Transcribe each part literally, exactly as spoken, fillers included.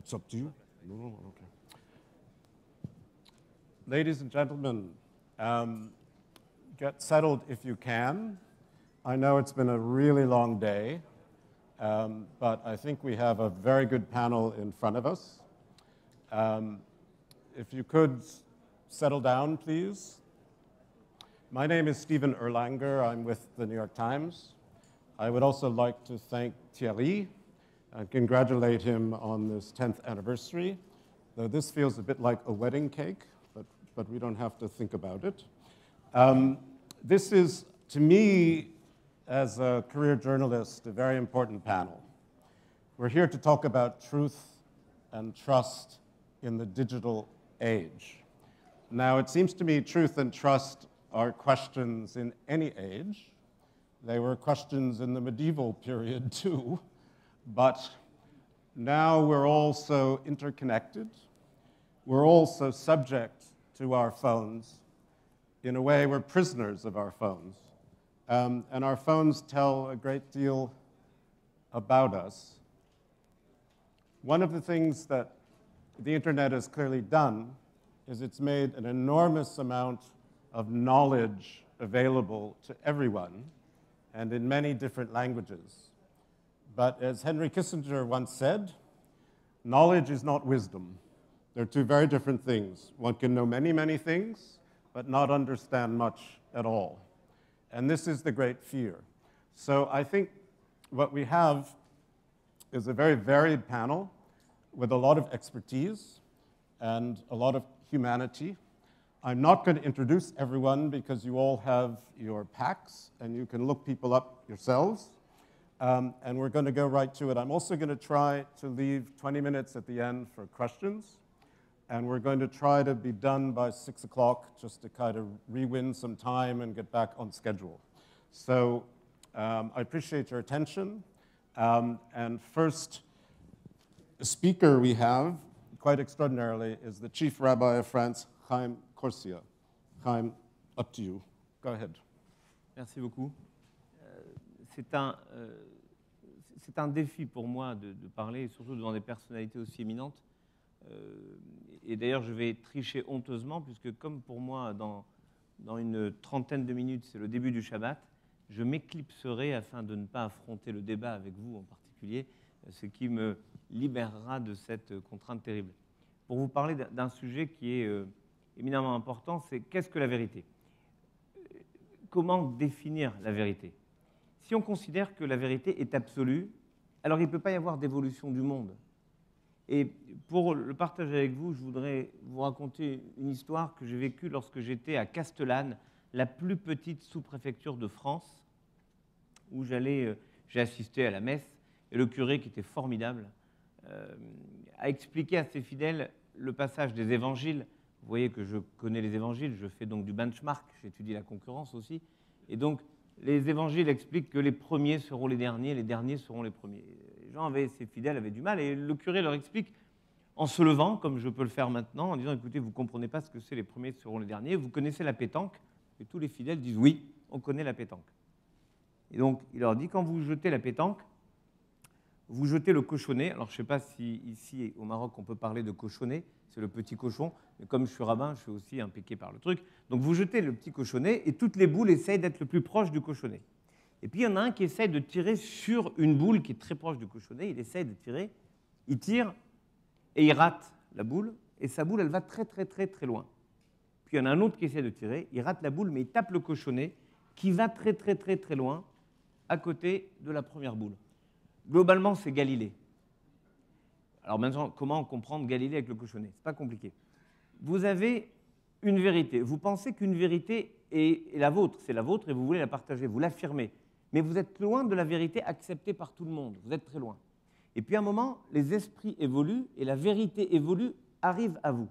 It's up to you. No, no, okay. Ladies and gentlemen, um, get settled if you can. I know it's been a really long day, um, but I think we have a very good panel in front of us. Um, if you could settle down, please. My name is Steven Erlanger. I'm with the New York Times. I would also like to thank Thierry and congratulate him on this tenth anniversary. Though this feels a bit like a wedding cake, but, but we don't have to think about it. Um, this is, to me, as a career journalist, a very important panel. We're here to talk about truth and trust in the digital age. Now, it seems to me truth and trust are questions in any age. They were questions in the medieval period, too. But now we're all so interconnected. We're all so subject to our phones. In a way, we're prisoners of our phones. Um, and our phones tell a great deal about us. One of the things that the internet has clearly done is it's made an enormous amount of knowledge available to everyone and in many different languages. But as Henry Kissinger once said, knowledge is not wisdom. They're two very different things. One can know many, many things, but not understand much at all. And this is the great fear. So I think what we have is a very varied panel with a lot of expertise and a lot of humanity. I'm not going to introduce everyone because you all have your packs and you can look people up yourselves. Um, and we're going to go right to it. I'm also going to try to leave twenty minutes at the end for questions. And we're going to try to be done by six o'clock just to kind of re-win some time and get back on schedule. So um, I appreciate your attention. Um, and first speaker we have, quite extraordinarily, is the Chief Rabbi of France, Haïm Korsia. Haïm, up to you. Go ahead. Merci beaucoup. C'est un, euh, c'est un défi pour moi de, de parler, surtout devant des personnalités aussi éminentes. Euh, et d'ailleurs, je vais tricher honteusement, puisque comme pour moi, dans, dans une trentaine de minutes, c'est le début du Shabbat, je m'éclipserai afin de ne pas affronter le débat avec vous en particulier, ce qui me libérera de cette contrainte terrible. Pour vous parler d'un sujet qui est euh, éminemment important, c'est qu'est-ce que la vérité? Comment définir la vérité? Si on considère que la vérité est absolue, alors il ne peut pas y avoir d'évolution du monde. Et pour le partager avec vous, je voudrais vous raconter une histoire que j'ai vécue lorsque j'étais à Castellane, la plus petite sous-préfecture de France, où j'allais, j'ai assisté à la messe, et le curé, qui était formidable, euh, a expliqué à ses fidèles le passage des évangiles. Vous voyez que je connais les évangiles, je fais donc du benchmark, j'étudie la concurrence aussi, et donc les évangiles expliquent que les premiers seront les derniers, les derniers seront les premiers. Les gens avaient, ces fidèles avaient du mal, et le curé leur explique, en se levant, comme je peux le faire maintenant, en disant, écoutez, vous ne comprenez pas ce que c'est, les premiers seront les derniers, vous connaissez la pétanque, et tous les fidèles disent, oui, on connaît la pétanque. Et donc, il leur dit, quand vous jetez la pétanque, vous jetez le cochonnet. Alors, je ne sais pas si ici, au Maroc, on peut parler de cochonnet, c'est le petit cochon, mais comme je suis rabbin, je suis aussi impliqué par le truc. Donc vous jetez le petit cochonnet et toutes les boules essayent d'être le plus proche du cochonnet. Et puis il y en a un qui essaye de tirer sur une boule qui est très proche du cochonnet, il essaye de tirer, il tire et il rate la boule, et sa boule, elle va très très très très loin. Puis il y en a un autre qui essaie de tirer, il rate la boule, mais il tape le cochonnet qui va très très très très loin à côté de la première boule. Globalement, c'est Galilée. Alors maintenant, comment comprendre Galilée avec le cochonnet? C'est pas compliqué. Vous avez une vérité. Vous pensez qu'une vérité est la vôtre. C'est la vôtre et vous voulez la partager, vous l'affirmez. Mais vous êtes loin de la vérité acceptée par tout le monde. Vous êtes très loin. Et puis à un moment, les esprits évoluent et la vérité évolue, arrive à vous.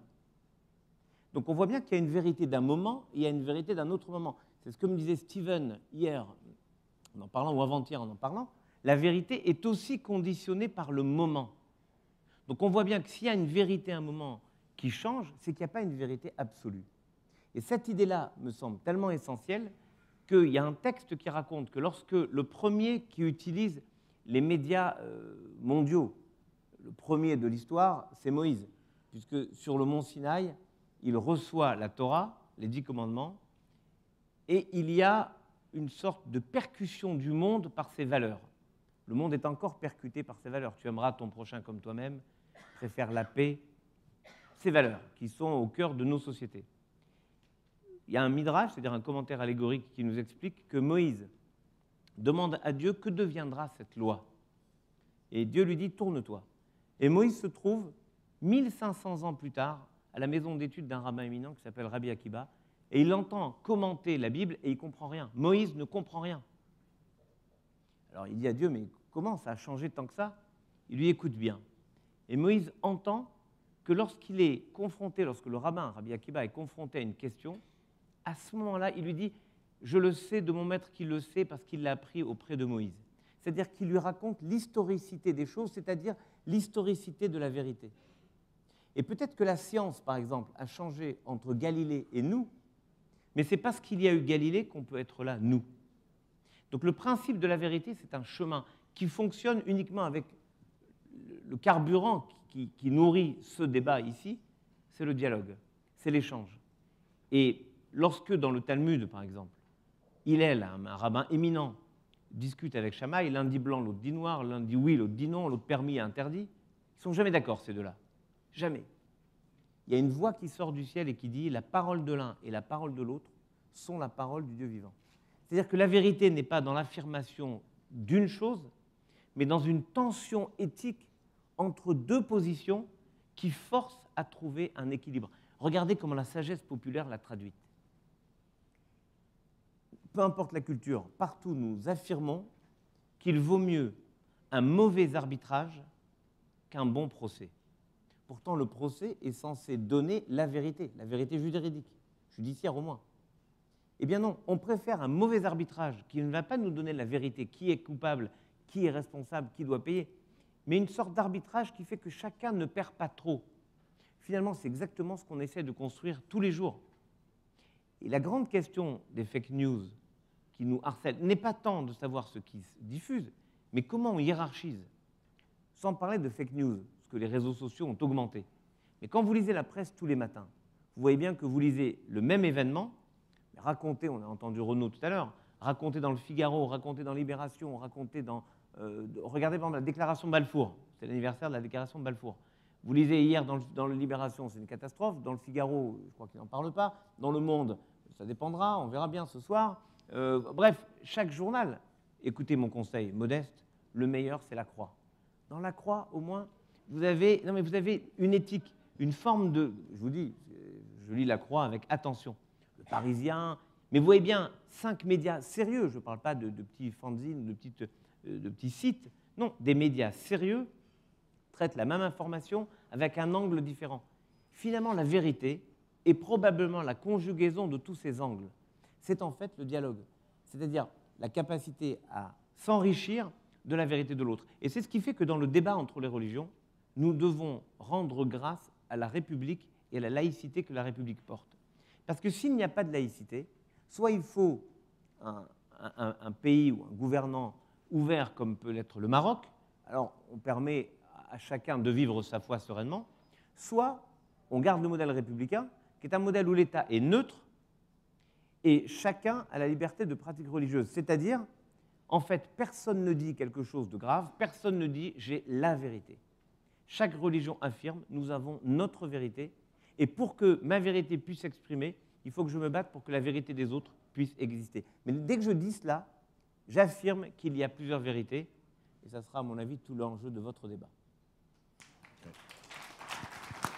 Donc on voit bien qu'il y a une vérité d'un moment et il y a une vérité d'un autre moment. C'est ce que me disait Steven hier, en en parlant, ou avant-hier en en parlant. La vérité est aussi conditionnée par le moment. Donc on voit bien que s'il y a une vérité à un moment qui change, c'est qu'il n'y a pas une vérité absolue. Et cette idée-là me semble tellement essentielle qu'il y a un texte qui raconte que lorsque le premier qui utilise les médias mondiaux, le premier de l'histoire, c'est Moïse, puisque sur le mont Sinaï, il reçoit la Torah, les dix commandements, et il y a une sorte de percussion du monde par ses valeurs. Le monde est encore percuté par ses valeurs. Tu aimeras ton prochain comme toi-même, préfère la paix, ces valeurs qui sont au cœur de nos sociétés. Il y a un midrash, c'est-à-dire un commentaire allégorique qui nous explique que Moïse demande à Dieu que deviendra cette loi. Et Dieu lui dit « tourne-toi ». Et Moïse se trouve mille cinq cents ans plus tard à la maison d'études d'un rabbin éminent qui s'appelle Rabbi Akiba, et il entend commenter la Bible et il ne comprend rien. Moïse ne comprend rien. Alors il dit à Dieu « mais comment ça a changé tant que ça ?» Il lui écoute bien. Et Moïse entend que lorsqu'il est confronté, lorsque le rabbin Rabbi Akiba est confronté à une question, à ce moment-là, il lui dit « je le sais de mon maître qui le sait parce qu'il l'a appris auprès de Moïse ». C'est-à-dire qu'il lui raconte l'historicité des choses, c'est-à-dire l'historicité de la vérité. Et peut-être que la science, par exemple, a changé entre Galilée et nous, mais c'est parce qu'il y a eu Galilée qu'on peut être là, nous. Donc le principe de la vérité, c'est un chemin qui fonctionne uniquement avec le carburant qui, qui nourrit ce débat ici, c'est le dialogue, c'est l'échange. Et lorsque dans le Talmud, par exemple, Hillel, un, un rabbin éminent, discute avec Shamaï, l'un dit blanc, l'autre dit noir, l'un dit oui, l'autre dit non, l'autre permis et interdit, ils ne sont jamais d'accord ces deux-là, jamais. Il y a une voix qui sort du ciel et qui dit « la parole de l'un et la parole de l'autre sont la parole du Dieu vivant ». C'est-à-dire que la vérité n'est pas dans l'affirmation d'une chose, mais dans une tension éthique entre deux positions qui force à trouver un équilibre. Regardez comment la sagesse populaire l'a traduite. Peu importe la culture, partout nous affirmons qu'il vaut mieux un mauvais arbitrage qu'un bon procès. Pourtant, le procès est censé donner la vérité, la vérité juridique, judiciaire au moins. Eh bien non, on préfère un mauvais arbitrage qui ne va pas nous donner la vérité, qui est coupable, qui est responsable, qui doit payer, mais une sorte d'arbitrage qui fait que chacun ne perd pas trop. Finalement, c'est exactement ce qu'on essaie de construire tous les jours. Et la grande question des fake news qui nous harcèlent n'est pas tant de savoir ce qui se diffuse, mais comment on hiérarchise. Sans parler de fake news, parce que les réseaux sociaux ont augmenté. Mais quand vous lisez la presse tous les matins, vous voyez bien que vous lisez le même événement, raconté, on a entendu Renaud tout à l'heure, raconté dans le Figaro, raconté dans Libération, raconté dans... Euh, regardez par exemple la déclaration Balfour, c'est l'anniversaire de la déclaration de Balfour. Vous lisez hier dans le, dans le Libération, c'est une catastrophe, dans le Figaro, je crois qu'il n'en parle pas, dans le Monde, ça dépendra, on verra bien ce soir. Euh, bref, chaque journal, écoutez mon conseil modeste, le meilleur c'est la Croix. Dans la Croix, au moins, vous avez, non mais vous avez une éthique, une forme de... Je vous dis, je lis la Croix avec attention. Le Parisien, mais vous voyez bien, cinq médias sérieux, je ne parle pas de, de petits fanzines, de, petites, de petits sites, non, des médias sérieux traitent la même information avec un angle différent. Finalement, la vérité est probablement la conjugaison de tous ces angles. C'est en fait le dialogue, c'est-à-dire la capacité à s'enrichir de la vérité de l'autre. Et c'est ce qui fait que dans le débat entre les religions, nous devons rendre grâce à la République et à la laïcité que la République porte. Parce que s'il n'y a pas de laïcité, soit il faut un, un, un pays ou un gouvernant ouvert comme peut l'être le Maroc, alors on permet à chacun de vivre sa foi sereinement, soit on garde le modèle républicain, qui est un modèle où l'État est neutre et chacun a la liberté de pratique religieuse. C'est-à-dire, en fait, personne ne dit quelque chose de grave, personne ne dit « j'ai la vérité ». Chaque religion affirme « nous avons notre vérité ». Et pour que ma vérité puisse s'exprimer, il faut que je me batte pour que la vérité des autres puisse exister. Mais dès que je dis cela, j'affirme qu'il y a plusieurs vérités, et ça sera, à mon avis, tout l'enjeu de votre débat.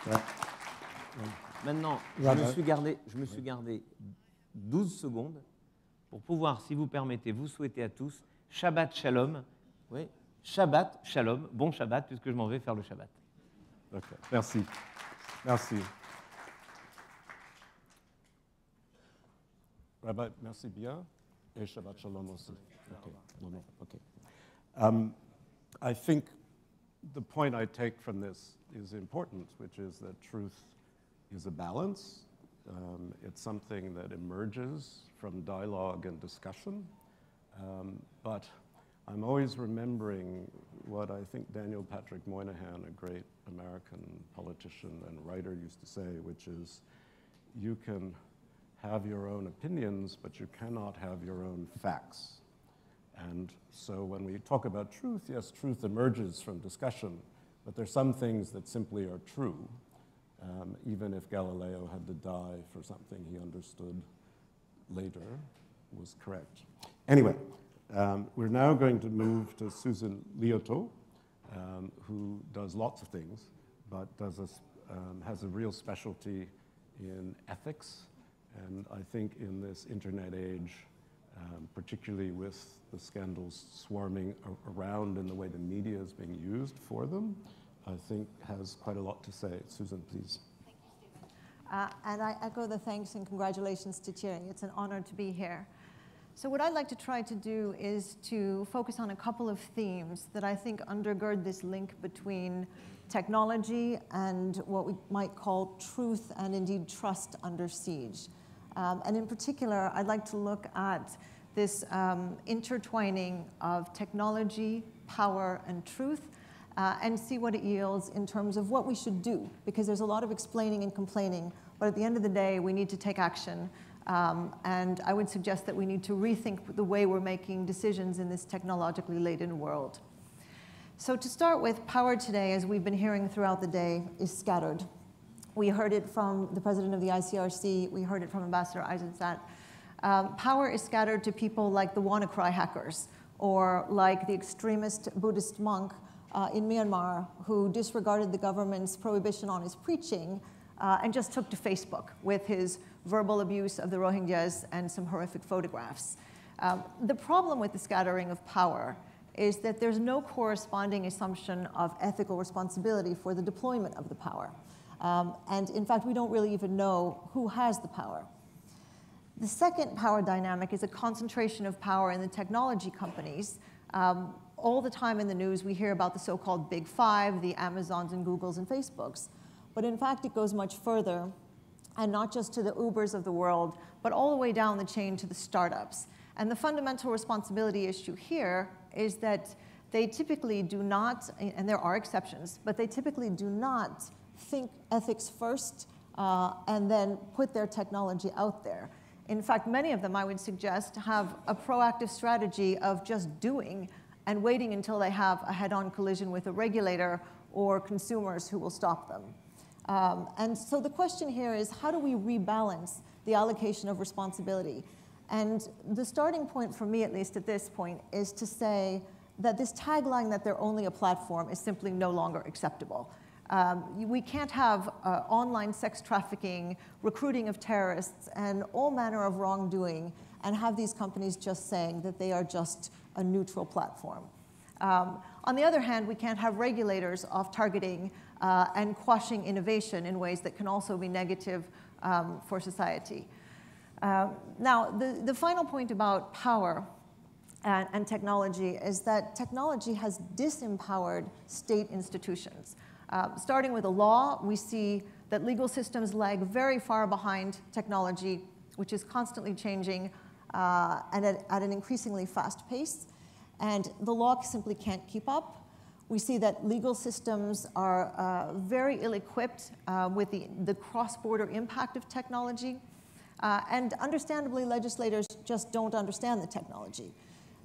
Ouais. Ouais. Maintenant, ouais, je, me suis gardé, je me suis gardé douze secondes pour pouvoir, si vous permettez, vous souhaiter à tous Shabbat Shalom. Oui. Shabbat Shalom, bon Shabbat, puisque je m'en vais faire le Shabbat. Okay. Merci. Merci. Rabbi, merci bien. Et Shabbat Shalom also. Okay. No, no. Okay. Um, I think the point I take from this is important, which is that truth is a balance. Um, it's something that emerges from dialogue and discussion. Um, but I'm always remembering what I think Daniel Patrick Moynihan, a great American politician and writer, used to say, which is, you can have your own opinions, but you cannot have your own facts. And so when we talk about truth, yes, truth emerges from discussion, but there's some things that simply are true. Um, even if Galileo had to die for something he understood later was correct. Anyway, um, we're now going to move to Susan Liautaud, um, who does lots of things, but does a, um, has a real specialty in ethics. And I think in this internet age, um, particularly with the scandals swarming around and the way the media is being used for them, I think has quite a lot to say. Susan, please. Thank you, Stephen. Uh, and I echo the thanks and congratulations to Thierry. It's an honor to be here. So what I'd like to try to do is to focus on a couple of themes that I think undergird this link between technology and what we might call truth and indeed trust under siege. Um, and in particular, I'd like to look at this um, intertwining of technology, power, and truth, uh, and see what it yields in terms of what we should do, because there's a lot of explaining and complaining, but at the end of the day, we need to take action. Um, and I would suggest that we need to rethink the way we're making decisions in this technologically laden world. So to start with, power today, as we've been hearing throughout the day, is scattered. We heard it from the president of the I C R C. We heard it from Ambassador Eisenstat. Um, power is scattered to people like the WannaCry hackers or like the extremist Buddhist monk uh, in Myanmar who disregarded the government's prohibition on his preaching uh, and just took to Facebook with his verbal abuse of the Rohingyas and some horrific photographs. Um, the problem with the scattering of power is that there's no corresponding assumption of ethical responsibility for the deployment of the power. Um, and in fact, we don't really even know who has the power. The second power dynamic is a concentration of power in the technology companies. Um, all the time in the news, we hear about the so-called Big Five, the Amazons and Googles and Facebooks. But in fact, it goes much further, and not just to the Ubers of the world, but all the way down the chain to the startups. And the fundamental responsibility issue here is that they typically do not, and there are exceptions, but they typically do not think ethics first uh, and then put their technology out there. In fact, many of them, I would suggest, have a proactive strategy of just doing and waiting until they have a head-on collision with a regulator or consumers who will stop them. Um, and so the question here is, how do we rebalance the allocation of responsibility? And the starting point for me, at least at this point, is to say that this tagline that they're only a platform is simply no longer acceptable. Um, we can't have uh, online sex trafficking, recruiting of terrorists, and all manner of wrongdoing, and have these companies just saying that they are just a neutral platform. Um, on the other hand, we can't have regulators off-targeting uh, and quashing innovation in ways that can also be negative um, for society. Uh, now, the, the final point about power and, and technology is that technology has disempowered state institutions. Uh, starting with the law, we see that legal systems lag very far behind technology, which is constantly changing uh, and at, at an increasingly fast pace. And the law simply can't keep up. We see that legal systems are uh, very ill-equipped uh, with the, the cross-border impact of technology. Uh, and understandably, legislators just don't understand the technology.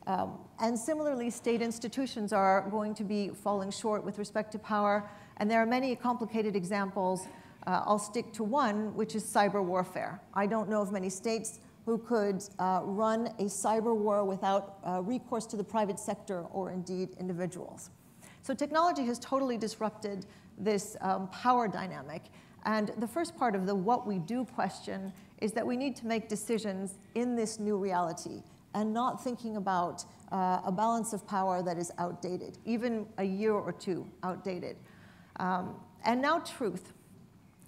Um, and similarly, state institutions are going to be falling short with respect to power. And there are many complicated examples. Uh, I'll stick to one, which is cyber warfare. I don't know of many states who could uh, run a cyber war without uh, recourse to the private sector or indeed individuals. So technology has totally disrupted this um, power dynamic. And the first part of the what we do question is that we need to make decisions in this new reality and not thinking about uh, a balance of power that is outdated, even a year or two outdated. Um, and now truth.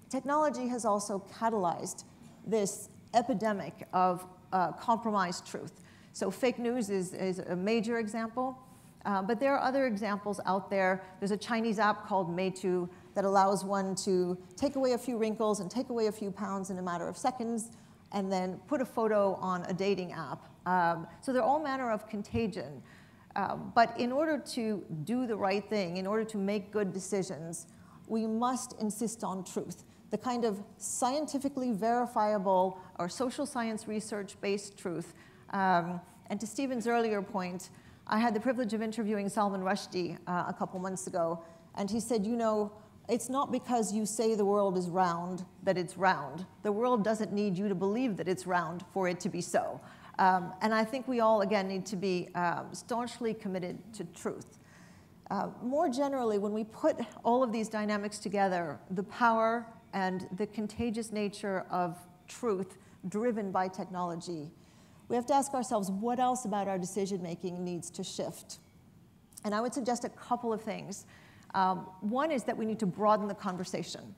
Technology has also catalyzed this epidemic of uh, compromised truth. So fake news is, is a major example, uh, but there are other examples out there. There's a Chinese app called Meitu that allows one to take away a few wrinkles and take away a few pounds in a matter of seconds, and then put a photo on a dating app. Um, so there are all manner of contagion. Uh, but in order to do the right thing, in order to make good decisions, we must insist on truth, the kind of scientifically verifiable or social science research-based truth. Um, and to Stephen's earlier point, I had the privilege of interviewing Salman Rushdie uh, a couple months ago, and he said, you know, it's not because you say the world is round that it's round. The world doesn't need you to believe that it's round for it to be so. Um, and I think we all, again, need to be uh, staunchly committed to truth. Uh, more generally, when we put all of these dynamics together, the power and the contagious nature of truth driven by technology, we have to ask ourselves, what else about our decision-making needs to shift? And I would suggest a couple of things. Um, one is that we need to broaden the conversation.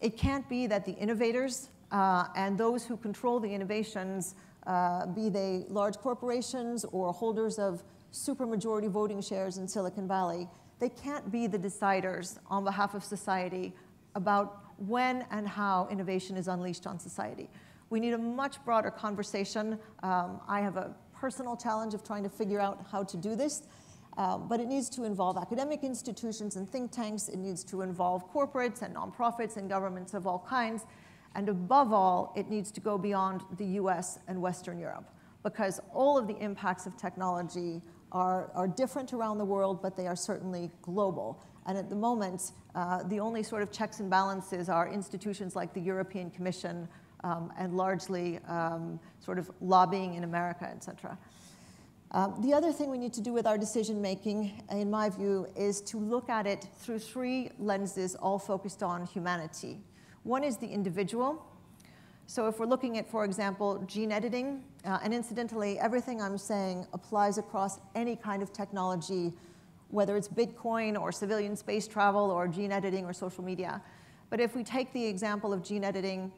It can't be that the innovators uh, and those who control the innovations, uh, be they large corporations or holders of supermajority voting shares in Silicon Valley, they can't be the deciders on behalf of society about when and how innovation is unleashed on society. We need a much broader conversation. Um, I have a personal challenge of trying to figure out how to do this, uh, but it needs to involve academic institutions and think tanks. It needs to involve corporates and nonprofits and governments of all kinds. And above all, it needs to go beyond the U S and Western Europe, because all of the impacts of technology are, are different around the world, but they are certainly global. And at the moment, uh, the only sort of checks and balances are institutions like the European Commission, Um, and largely um, sort of lobbying in America, et cetera. Um, the other thing we need to do with our decision-making, in my view, is to look at it through three lenses, all focused on humanity. One is the individual. So if we're looking at, for example, gene editing, uh, and incidentally, everything I'm saying applies across any kind of technology, whether it's Bitcoin or civilian space travel or gene editing or social media. But if we take the example of gene editing,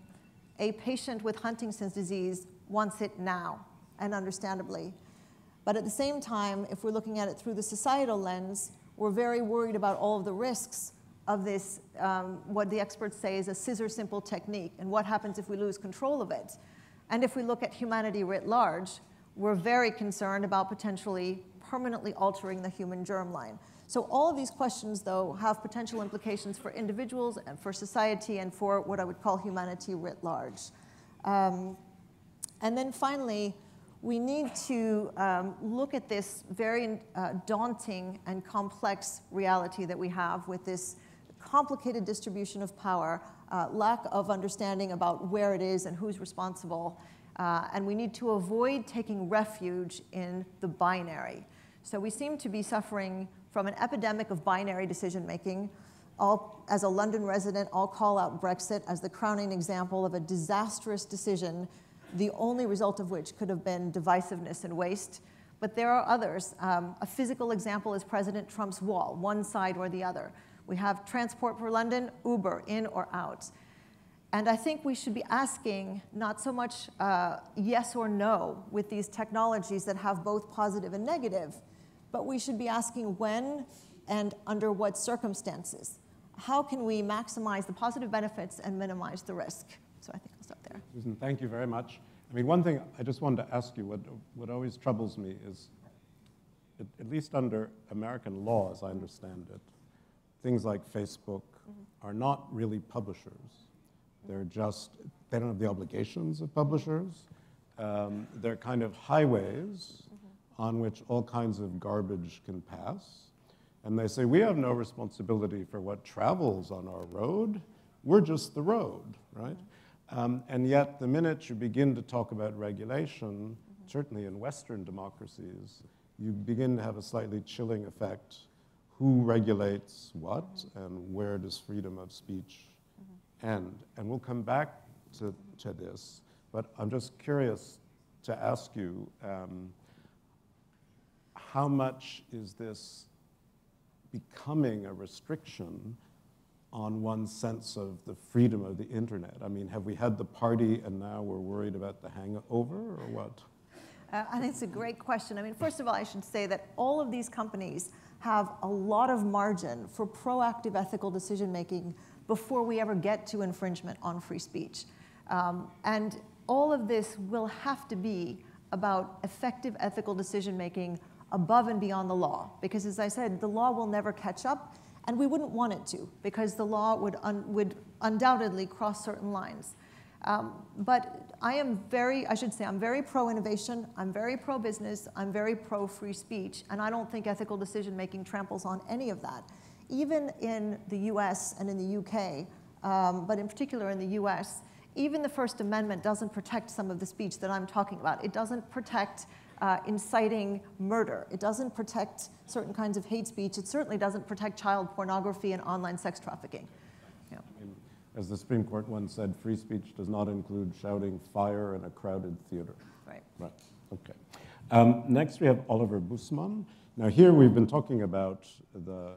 a patient with Huntington's disease wants it now, and understandably. But at the same time, if we're looking at it through the societal lens, we're very worried about all of the risks of this, um, what the experts say is a scissor simple technique, and what happens if we lose control of it. And if we look at humanity writ large, we're very concerned about potentially permanently altering the human germline. So all of these questions, though, have potential implications for individuals and for society and for what I would call humanity writ large. Um, and then finally, we need to um, look at this very uh, daunting and complex reality that we have with this complicated distribution of power, uh, lack of understanding about where it is and who's responsible. Uh, and we need to avoid taking refuge in the binary. So we seem to be suffering from an epidemic of binary decision-making. As a London resident, I'll call out Brexit as the crowning example of a disastrous decision, the only result of which could have been divisiveness and waste. But there are others. Um, a physical example is President Trump's wall, one side or the other. We have Transport for London, Uber, in or out. And I think we should be asking not so much uh, yes or no with these technologies that have both positive and negative, but we should be asking when and under what circumstances. How can we maximize the positive benefits and minimize the risk? So I think I'll stop there. Susan, thank you very much. I mean, one thing I just wanted to ask you, what, what always troubles me is, it, at least under American law, as I understand it, things like Facebook mm-hmm. are not really publishers. They're just, they don't have the obligations of publishers. Um, they're kind of highways mm-hmm. on which all kinds of garbage can pass. And they say, we have no responsibility for what travels on our road. We're just the road, right? Mm-hmm. um, and yet, the minute you begin to talk about regulation, mm-hmm. certainly in Western democracies, you begin to have a slightly chilling effect. Who regulates what, mm-hmm. and where does freedom of speech end? And we'll come back to, to this, but I'm just curious to ask you, um, how much is this becoming a restriction on one's sense of the freedom of the internet? I mean, have we had the party and now we're worried about the hangover, or what? Uh, I think it's a great question. I mean, first of all, I should say that all of these companies have a lot of margin for proactive ethical decision-making before we ever get to infringement on free speech. Um, and all of this will have to be about effective ethical decision-making above and beyond the law. Because as I said, the law will never catch up, and we wouldn't want it to, because the law would, un would undoubtedly cross certain lines. Um, but I am very, I should say, I'm very pro-innovation, I'm very pro-business, I'm very pro-free speech, and I don't think ethical decision-making tramples on any of that. Even in the U S and in the U K, um, but in particular in the U S, even the First Amendment doesn't protect some of the speech that I'm talking about. It doesn't protect uh, inciting murder. It doesn't protect certain kinds of hate speech. It certainly doesn't protect child pornography and online sex trafficking. Yeah. As the Supreme Court once said, free speech does not include shouting fire in a crowded theater. Right. Right. Okay. Um, next, we have Oliver Bussmann. Now, here we've been talking about the,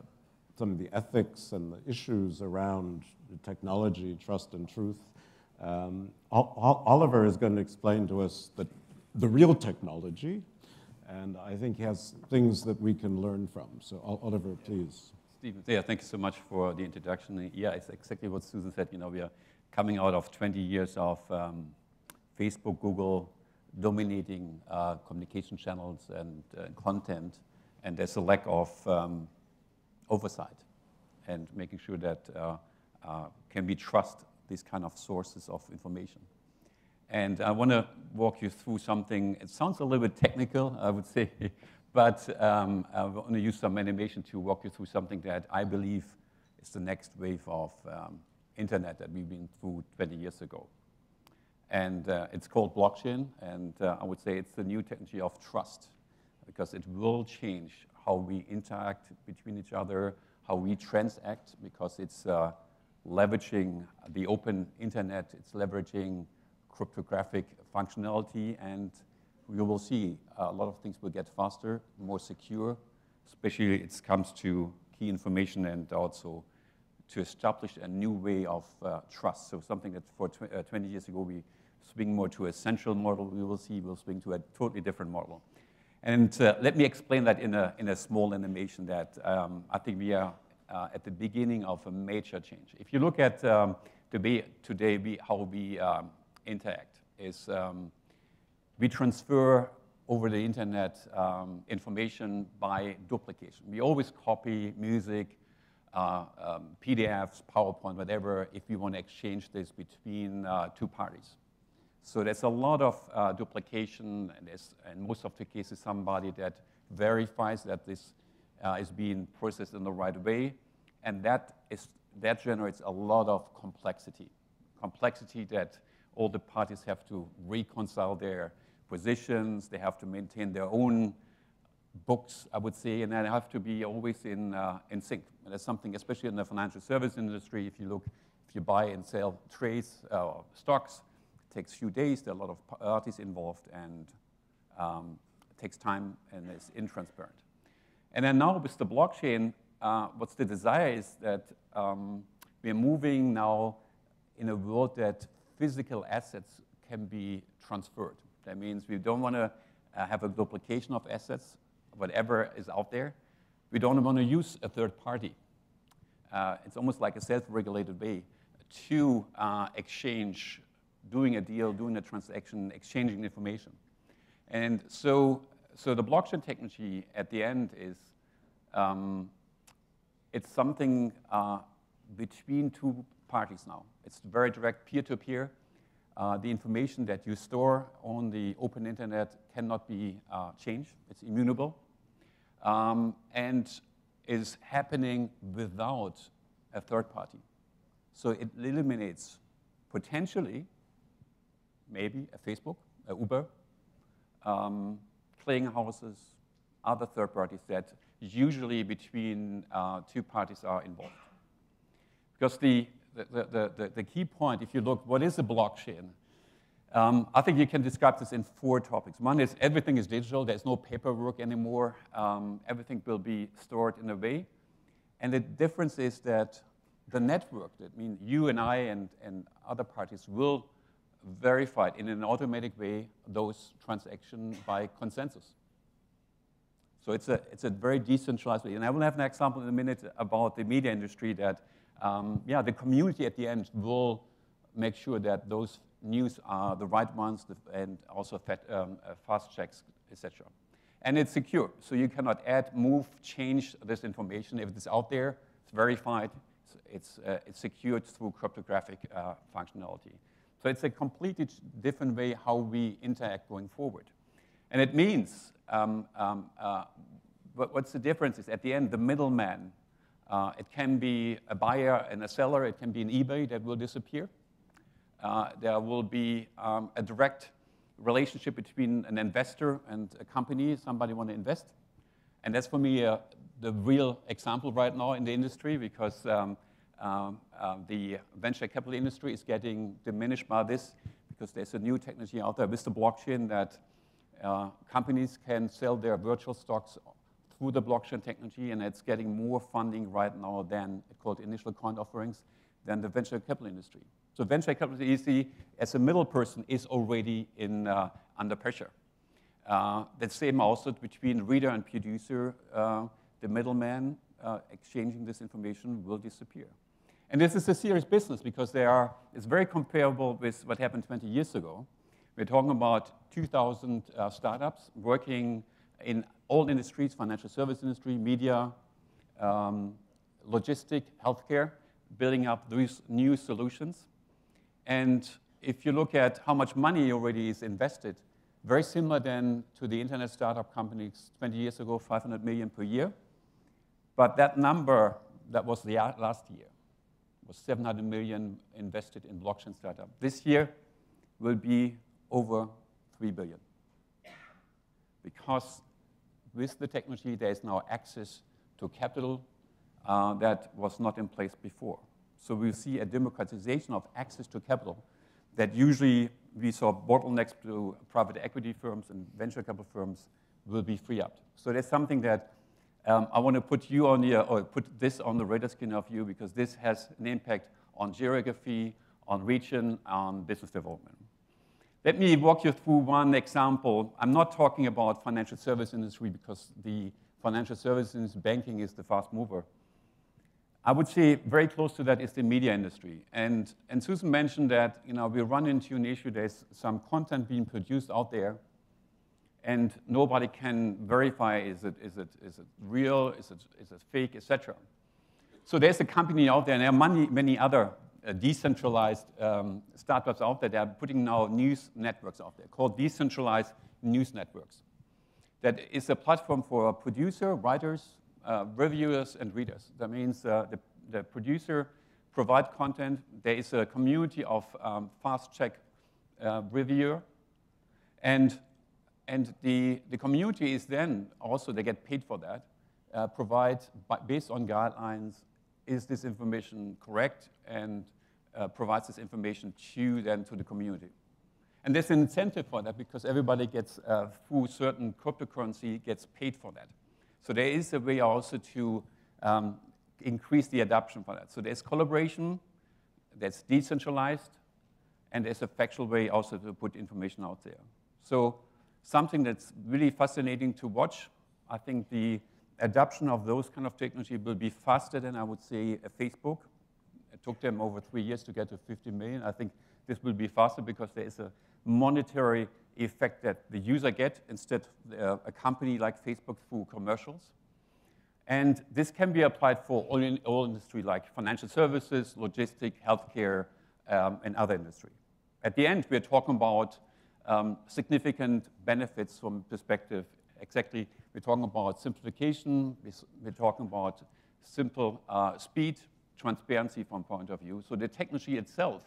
some of the ethics and the issues around technology, trust, and truth. Um, Oliver is going to explain to us the, the real technology, and I think he has things that we can learn from. So, Oliver, please. Yeah, thank you so much for the introduction. Yeah, it's exactly what Susan said. You know, we are coming out of twenty years of um, Facebook, Google dominating uh, communication channels and uh, content, and there's a lack of um, oversight and making sure that uh, uh, can we trust these kind of sources of information. And I want to walk you through something. It sounds a little bit technical, I would say. But um, I want to use some animation to walk you through something that I believe is the next wave of um, internet that we've been through twenty years ago. And uh, it's called blockchain, and uh, I would say it's the new technology of trust, because it will change how we interact between each other, how we transact, because it's uh, leveraging the open internet, it's leveraging cryptographic functionality, and you will see a lot of things will get faster, more secure, especially it comes to key information and also to establish a new way of uh, trust. So something that for twenty years ago we swing more to a central model, we will see we'll swing to a totally different model. And uh, let me explain that in a, in a small animation that um, I think we are uh, at the beginning of a major change. If you look at um, the way today we, how we um, interact is um, we transfer over the internet um, information by duplication. We always copy music, uh, um, P D Fs, PowerPoint, whatever, if we want to exchange this between uh, two parties. So there's a lot of uh, duplication, and in most of the cases, somebody that verifies that this uh, is being processed in the right way, and that is that generates a lot of complexity, complexity that all the parties have to reconcile their positions, they have to maintain their own books, I would say, and they have to be always in, uh, in sync. And that's something, especially in the financial service industry, if you look, if you buy and sell trades, uh, stocks, it takes a few days, there are a lot of parties involved, and um, it takes time and it's intransparent. And then now with the blockchain, uh, what's the desire is that um, we're moving now in a world that physical assets can be transferred. That means we don't want to uh, have a duplication of assets, whatever is out there. We don't want to use a third party. Uh, it's almost like a self-regulated way to uh, exchange, doing a deal, doing a transaction, exchanging information. And so, so the blockchain technology at the end is, um, it's something uh, between two parties now. It's very direct, peer-to-peer. Uh, the information that you store on the open internet cannot be uh, changed. It's immutable, um, and is happening without a third party. So it eliminates potentially, maybe a Facebook, a Uber, um, clearinghouses, other third parties that usually between uh, two parties are involved, because the The, the, the, the key point, if you look, what is a blockchain? Um, I think you can describe this in four topics. One is everything is digital. There's no paperwork anymore. Um, everything will be stored in a way. And the difference is that the network, that means you and I and, and other parties will verify in an automatic way those transactions by consensus. So it's a, it's a very decentralized way. And I will have an example in a minute about the media industry that Um, yeah, the community at the end will make sure that those news are the right ones and also fat, um, fast checks, et cetera. and it's secure. So you cannot add, move, change this information. If it's out there, it's verified, it's, it's, uh, it's secured through cryptographic uh, functionality. So it's a completely different way how we interact going forward. And it means, um, um, uh, but what's the difference is at the end, the middleman, uh, it can be a buyer and a seller, it can be an eBay that will disappear. Uh, there will be um, a direct relationship between an investor and a company, somebody want to invest. And that's for me uh, the real example right now in the industry because um, um, uh, the venture capital industry is getting diminished by this because there's a new technology out there with the blockchain that uh, companies can sell their virtual stocks through the blockchain technology, and it's getting more funding right now than called initial coin offerings than the venture capital industry. So venture capital industry, as a middle person, is already in, uh, under pressure. Uh, the same also between reader and producer, uh, the middleman uh, exchanging this information will disappear. And this is a serious business because there are, it's very comparable with what happened twenty years ago. We're talking about two thousand uh, startups working in all industries, financial service industry, media, um, logistic, healthcare, building up these new solutions. And if you look at how much money already is invested, very similar then to the internet startup companies twenty years ago, five hundred million per year. But that number, that was the last year, was seven hundred million invested in blockchain startup. This year will be over three billion. Because with the technology, there is now access to capital uh, that was not in place before. So we see a democratization of access to capital that usually we saw bottlenecks to private equity firms and venture capital firms will be free up. So that's something that um, I want to put you on the, or put this on the radar screen of you because this has an impact on geography, on region, on business development. Let me walk you through one example. I'm not talking about financial service industry because the financial services banking is the fast mover. I would say very close to that is the media industry. And, and Susan mentioned that you know, we run into an issue, there's some content being produced out there, and nobody can verify is it, is it, is it real, is it, is it fake, et cetera. So there's a company out there, and there are many, many other uh, decentralized um, startups out there that are putting now news networks out there called decentralized news networks. That is a platform for a producer, writers, Uh, reviewers and readers. That means uh, the, the producer provides content. There is a community of um, fast-check uh, reviewer. And, and the, the community is then also, they get paid for that, uh, provide, based on guidelines, is this information correct, and uh, provides this information to then to the community. And there's an incentive for that because everybody gets, uh, through certain cryptocurrency, gets paid for that. So there is a way also to um, increase the adoption for that. So there's collaboration, that's decentralized, and there's a factual way also to put information out there. So something that's really fascinating to watch. I think the adoption of those kind of technology will be faster than I would say Facebook. It took them over three years to get to fifty million. I think this will be faster because there is a monetary effect that the user get instead of a company like Facebook through commercials. And this can be applied for all, in, all industry like financial services, logistics, healthcare, um, and other industry. At the end, we're talking about um, significant benefits from perspective. Exactly, we're talking about simplification, we're talking about simple uh, speed, transparency from point of view. So the technology itself,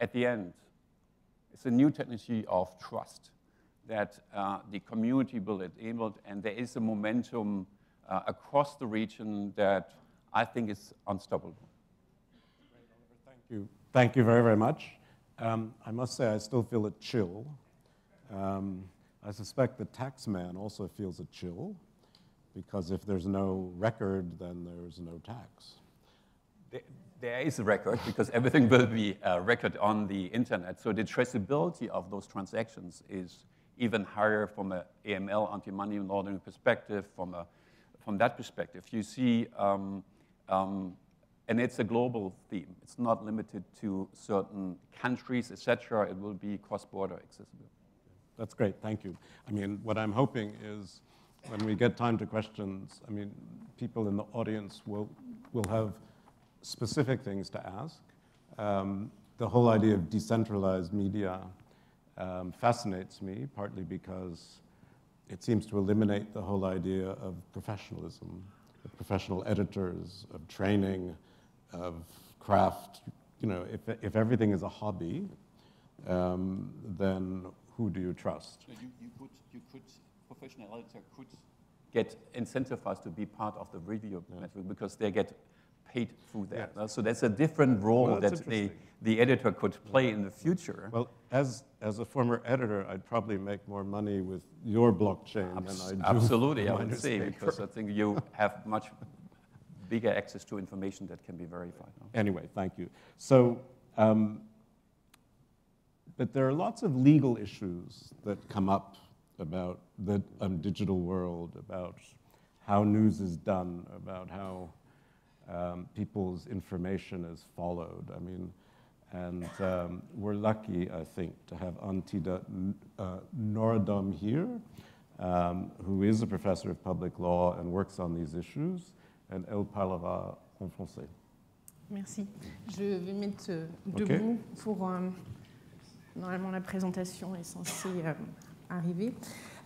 at the end, it's a new technology of trust that uh, the community will enable, and there is a momentum uh, across the region that I think is unstoppable. Great, Oliver, thank you. Thank you very, very much. Um, I must say I still feel a chill. Um, I suspect the tax man also feels a chill, because if there's no record, then there's no tax. They, There is a record because everything will be a record on the internet. So the traceability of those transactions is even higher from an A M L, anti-money laundering perspective, from, a, from that perspective. You see, um, um, and it's a global theme. It's not limited to certain countries, et cetera. It will be cross-border accessible. That's great, thank you. I mean, what I'm hoping is when we get time to questions, I mean, people in the audience will, will have specific things to ask. Um, the whole idea of decentralized media um, fascinates me, partly because it seems to eliminate the whole idea of professionalism, of professional editors, of training, of craft. You know, if, if everything is a hobby, um, then who do you trust? So you, you could, you could, professional editor could get incentivized to be part of the review yeah. network because they get paid through that. Yes. So that's a different role well, that the, the editor could play yeah. in the future. Well, as, as a former editor, I'd probably make more money with your blockchain Abs than I do. Absolutely, I would say, because I think you have much bigger access to information that can be verified. Anyway, thank you. So, um, but there are lots of legal issues that come up about the um, digital world, about how news is done, about how um, people's information is followed. I mean, and um, we're lucky, I think, to have Antida uh, Norodom here, um, who is a professor of public law and works on these issues. And elle parlera en français. Merci. Je vais mettre debout okay. pour... Euh, normalement, la présentation est censée euh, arriver.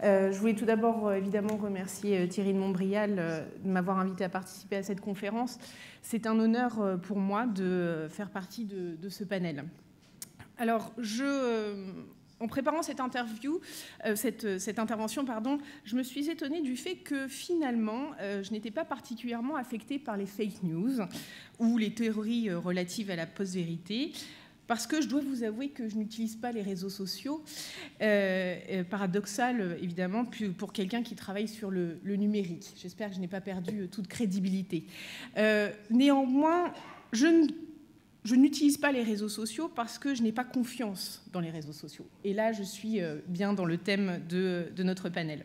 Euh, je voulais tout d'abord, euh, évidemment, remercier euh, Thierry de Montbrial euh, de m'avoir invité à participer à cette conférence. C'est un honneur euh, pour moi de euh, faire partie de, de ce panel. Alors, je... Euh, En préparant cette, interview, euh, cette, cette intervention, pardon, je me suis étonnée du fait que finalement, euh, je n'étais pas particulièrement affectée par les fake news ou les théories euh, relatives à la post-vérité, parce que je dois vous avouer que je n'utilise pas les réseaux sociaux. Euh, paradoxal, évidemment, pour quelqu'un qui travaille sur le, le numérique. J'espère que je n'ai pas perdu toute crédibilité. Euh, néanmoins, je ne Je n'utilise pas les réseaux sociaux parce que je n'ai pas confiance dans les réseaux sociaux. Et là, je suis bien dans le thème de, de notre panel.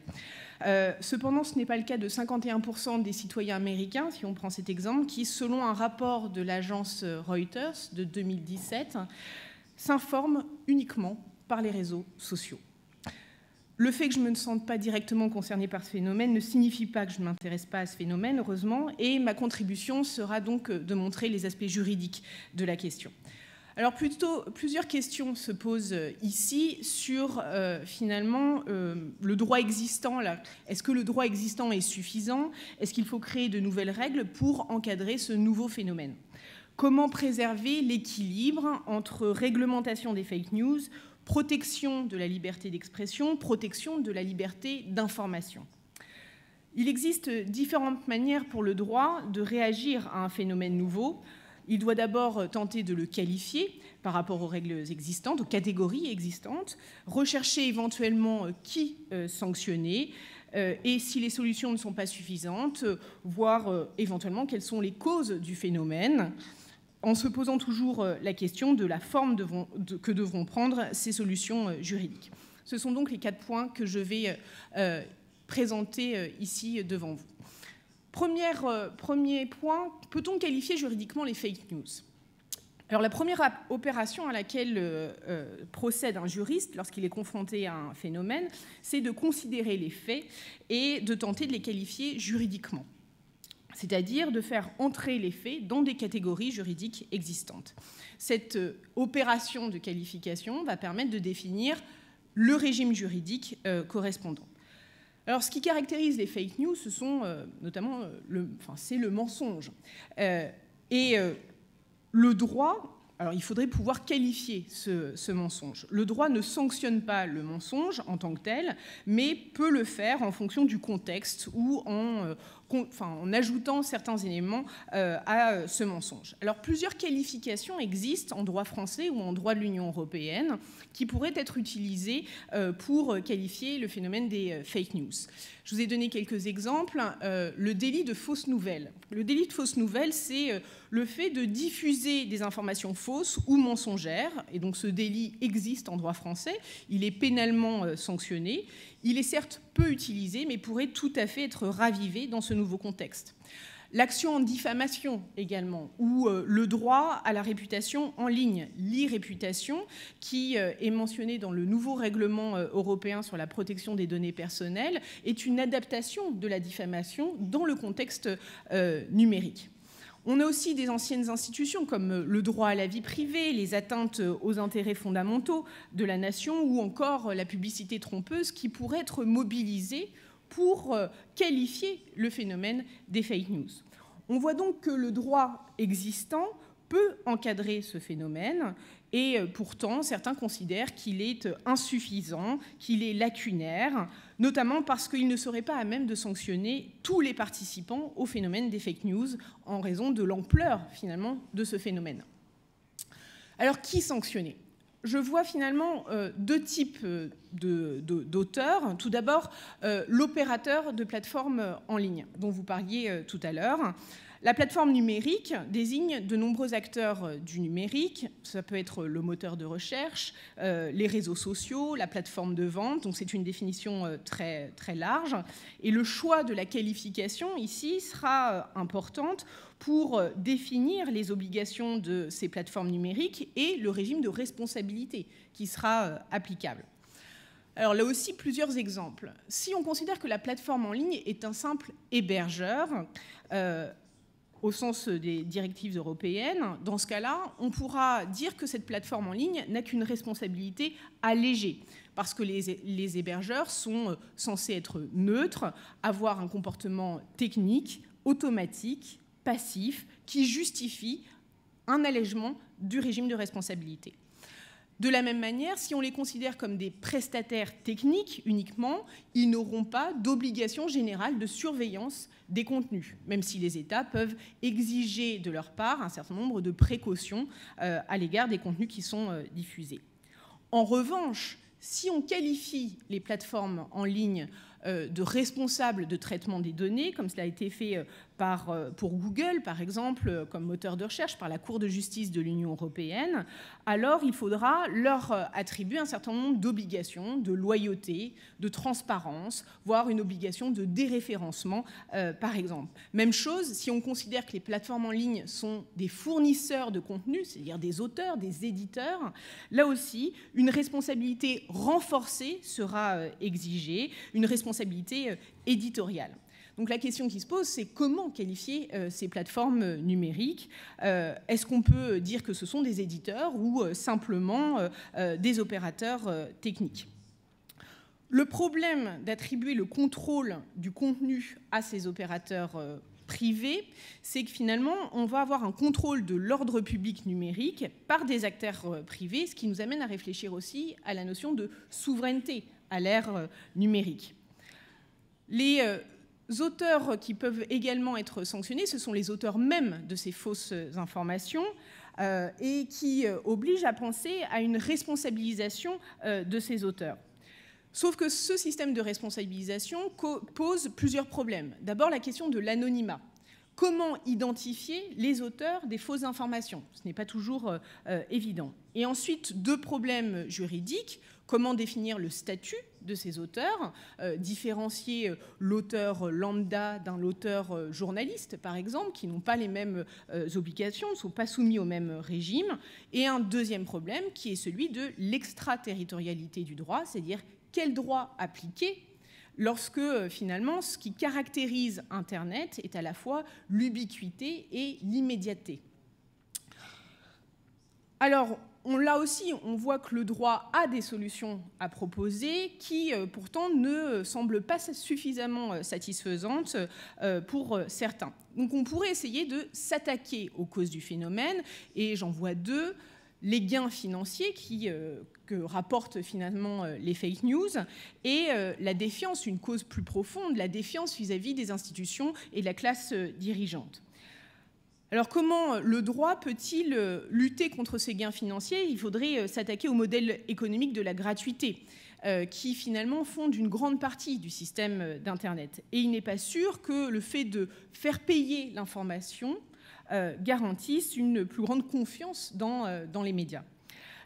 Euh, cependant, ce n'est pas le cas de cinquante et un pour cent des citoyens américains, si on prend cet exemple, qui, selon un rapport de l'agence Reuters de deux mille dix-sept, s'informent uniquement par les réseaux sociaux. Le fait que je ne me sente pas directement concernée par ce phénomène ne signifie pas que je ne m'intéresse pas à ce phénomène, heureusement, et ma contribution sera donc de montrer les aspects juridiques de la question. Alors plutôt, plusieurs questions se posent ici sur euh, finalement euh, le droit existant. Est-ce que le droit existant est suffisant? Est-ce qu'il faut créer de nouvelles règles pour encadrer ce nouveau phénomène? Comment préserver l'équilibre entre réglementation des fake news, protection de la liberté d'expression, protection de la liberté d'information. Il existe différentes manières pour le droit de réagir à un phénomène nouveau. Il doit d'abord tenter de le qualifier par rapport aux règles existantes, aux catégories existantes, rechercher éventuellement qui sanctionner, et si les solutions ne sont pas suffisantes, voir éventuellement quelles sont les causes du phénomène, en se posant toujours la question de la forme devront, de, que devront prendre ces solutions juridiques. Ce sont donc les quatre points que je vais euh, présenter ici devant vous. Première, euh, premier point, peut-on qualifier juridiquement les fake news? Alors la première opération à laquelle euh, euh, procède un juriste lorsqu'il est confronté à un phénomène, c'est de considérer les faits et de tenter de les qualifier juridiquement, c'est-à-dire de faire entrer les faits dans des catégories juridiques existantes. Cette opération de qualification va permettre de définir le régime juridique euh, correspondant. Alors, ce qui caractérise les fake news, ce sont euh, notamment, euh, le, enfin, c'est le mensonge. Euh, et euh, le droit... Alors, il faudrait pouvoir qualifier ce, ce mensonge. Le droit ne sanctionne pas le mensonge en tant que tel, mais peut le faire en fonction du contexte ou en, euh, con, enfin, en ajoutant certains éléments euh, à ce mensonge. Alors, plusieurs qualifications existent en droit français ou en droit de l'Union européenne qui pourraient être utilisées euh, pour qualifier le phénomène des euh, fake news. Je vous ai donné quelques exemples. Euh, le délit de fausse nouvelle. Le délit de fausse nouvelle, c'est euh, le fait de diffuser des informations fausses ou mensongères. Et donc ce délit existe en droit français. Il est pénalement euh, sanctionné. Il est certes peu utilisé, mais pourrait tout à fait être ravivé dans ce nouveau contexte. L'action en diffamation également, ou euh, le droit à la réputation en ligne, l'irréputation, qui euh, est mentionnée dans le nouveau règlement euh, européen sur la protection des données personnelles, est une adaptation de la diffamation dans le contexte euh, numérique. On a aussi des anciennes institutions comme le droit à la vie privée, les atteintes aux intérêts fondamentaux de la nation ou encore la publicité trompeuse qui pourraient être mobilisées pour qualifier le phénomène des fake news. On voit donc que le droit existant peut encadrer ce phénomène et pourtant certains considèrent qu'il est insuffisant, qu'il est lacunaire, notamment parce qu'il ne serait pas à même de sanctionner tous les participants au phénomène des fake news en raison de l'ampleur finalement de ce phénomène. Alors qui sanctionner ? Je vois finalement euh, deux types de, de, d'auteurs. Tout d'abord, euh, l'opérateur de plateforme en ligne, dont vous parliez euh, tout à l'heure. La plateforme numérique désigne de nombreux acteurs du numérique. Ça peut être le moteur de recherche, euh, les réseaux sociaux, la plateforme de vente. Donc c'est une définition euh, très, très large. Et le choix de la qualification ici sera euh, importante pour définir les obligations de ces plateformes numériques et le régime de responsabilité qui sera applicable. Alors là aussi, plusieurs exemples. Si on considère que la plateforme en ligne est un simple hébergeur, euh, au sens des directives européennes, dans ce cas-là, on pourra dire que cette plateforme en ligne n'a qu'une responsabilité allégée, parce que les, les hébergeurs sont censés être neutres, avoir un comportement technique, automatique, passif qui justifie un allègement du régime de responsabilité. De la même manière, si on les considère comme des prestataires techniques uniquement, ils n'auront pas d'obligation générale de surveillance des contenus, même si les États peuvent exiger de leur part un certain nombre de précautions euh, à l'égard des contenus qui sont euh, diffusés. En revanche, si on qualifie les plateformes en ligne de responsables de traitement des données, comme cela a été fait par, pour Google, par exemple, comme moteur de recherche, par la Cour de justice de l'Union européenne, alors il faudra leur attribuer un certain nombre d'obligations, de loyauté, de transparence, voire une obligation de déréférencement, euh, par exemple. Même chose si on considère que les plateformes en ligne sont des fournisseurs de contenu, c'est-à-dire des auteurs, des éditeurs, là aussi, une responsabilité renforcée sera exigée, une responsabilité responsabilité éditoriale. Donc la question qui se pose, c'est comment qualifier euh, ces plateformes numériques? euh, Est-ce qu'on peut dire que ce sont des éditeurs ou euh, simplement euh, euh, des opérateurs euh, techniques? Le problème d'attribuer le contrôle du contenu à ces opérateurs euh, privés, c'est que finalement, on va avoir un contrôle de l'ordre public numérique par des acteurs euh, privés, ce qui nous amène à réfléchir aussi à la notion de souveraineté à l'ère euh, numérique. Les auteurs qui peuvent également être sanctionnés, ce sont les auteurs mêmes de ces fausses informations euh, et qui euh, obligent à penser à une responsabilisation euh, de ces auteurs. Sauf que ce système de responsabilisation pose plusieurs problèmes. D'abord, la question de l'anonymat. Comment identifier les auteurs des fausses informations? Ce n'est pas toujours euh, évident. Et ensuite, deux problèmes juridiques. Comment définir le statut de ces auteurs, euh, différencier l'auteur lambda d'un auteur journaliste, par exemple, qui n'ont pas les mêmes euh, obligations, ne sont pas soumis au même régime. Et un deuxième problème qui est celui de l'extraterritorialité du droit, c'est-à-dire quel droit appliquer lorsque, euh, finalement, ce qui caractérise Internet est à la fois l'ubiquité et l'immédiateté. Alors, On, là aussi, on voit que le droit a des solutions à proposer qui, euh, pourtant, ne semblent pas suffisamment satisfaisantes euh, pour certains. Donc, on pourrait essayer de s'attaquer aux causes du phénomène, et j'en vois deux. Les gains financiers qui, euh, que rapportent finalement euh, les fake news et euh, la défiance, une cause plus profonde, la défiance vis-à-vis des institutions et de la classe euh, dirigeante. Alors comment le droit peut-il lutter contre ces gains financiers? Il faudrait s'attaquer au modèle économique de la gratuité, euh, qui finalement fonde une grande partie du système d'Internet. Et il n'est pas sûr que le fait de faire payer l'information euh, garantisse une plus grande confiance dans, euh, dans les médias.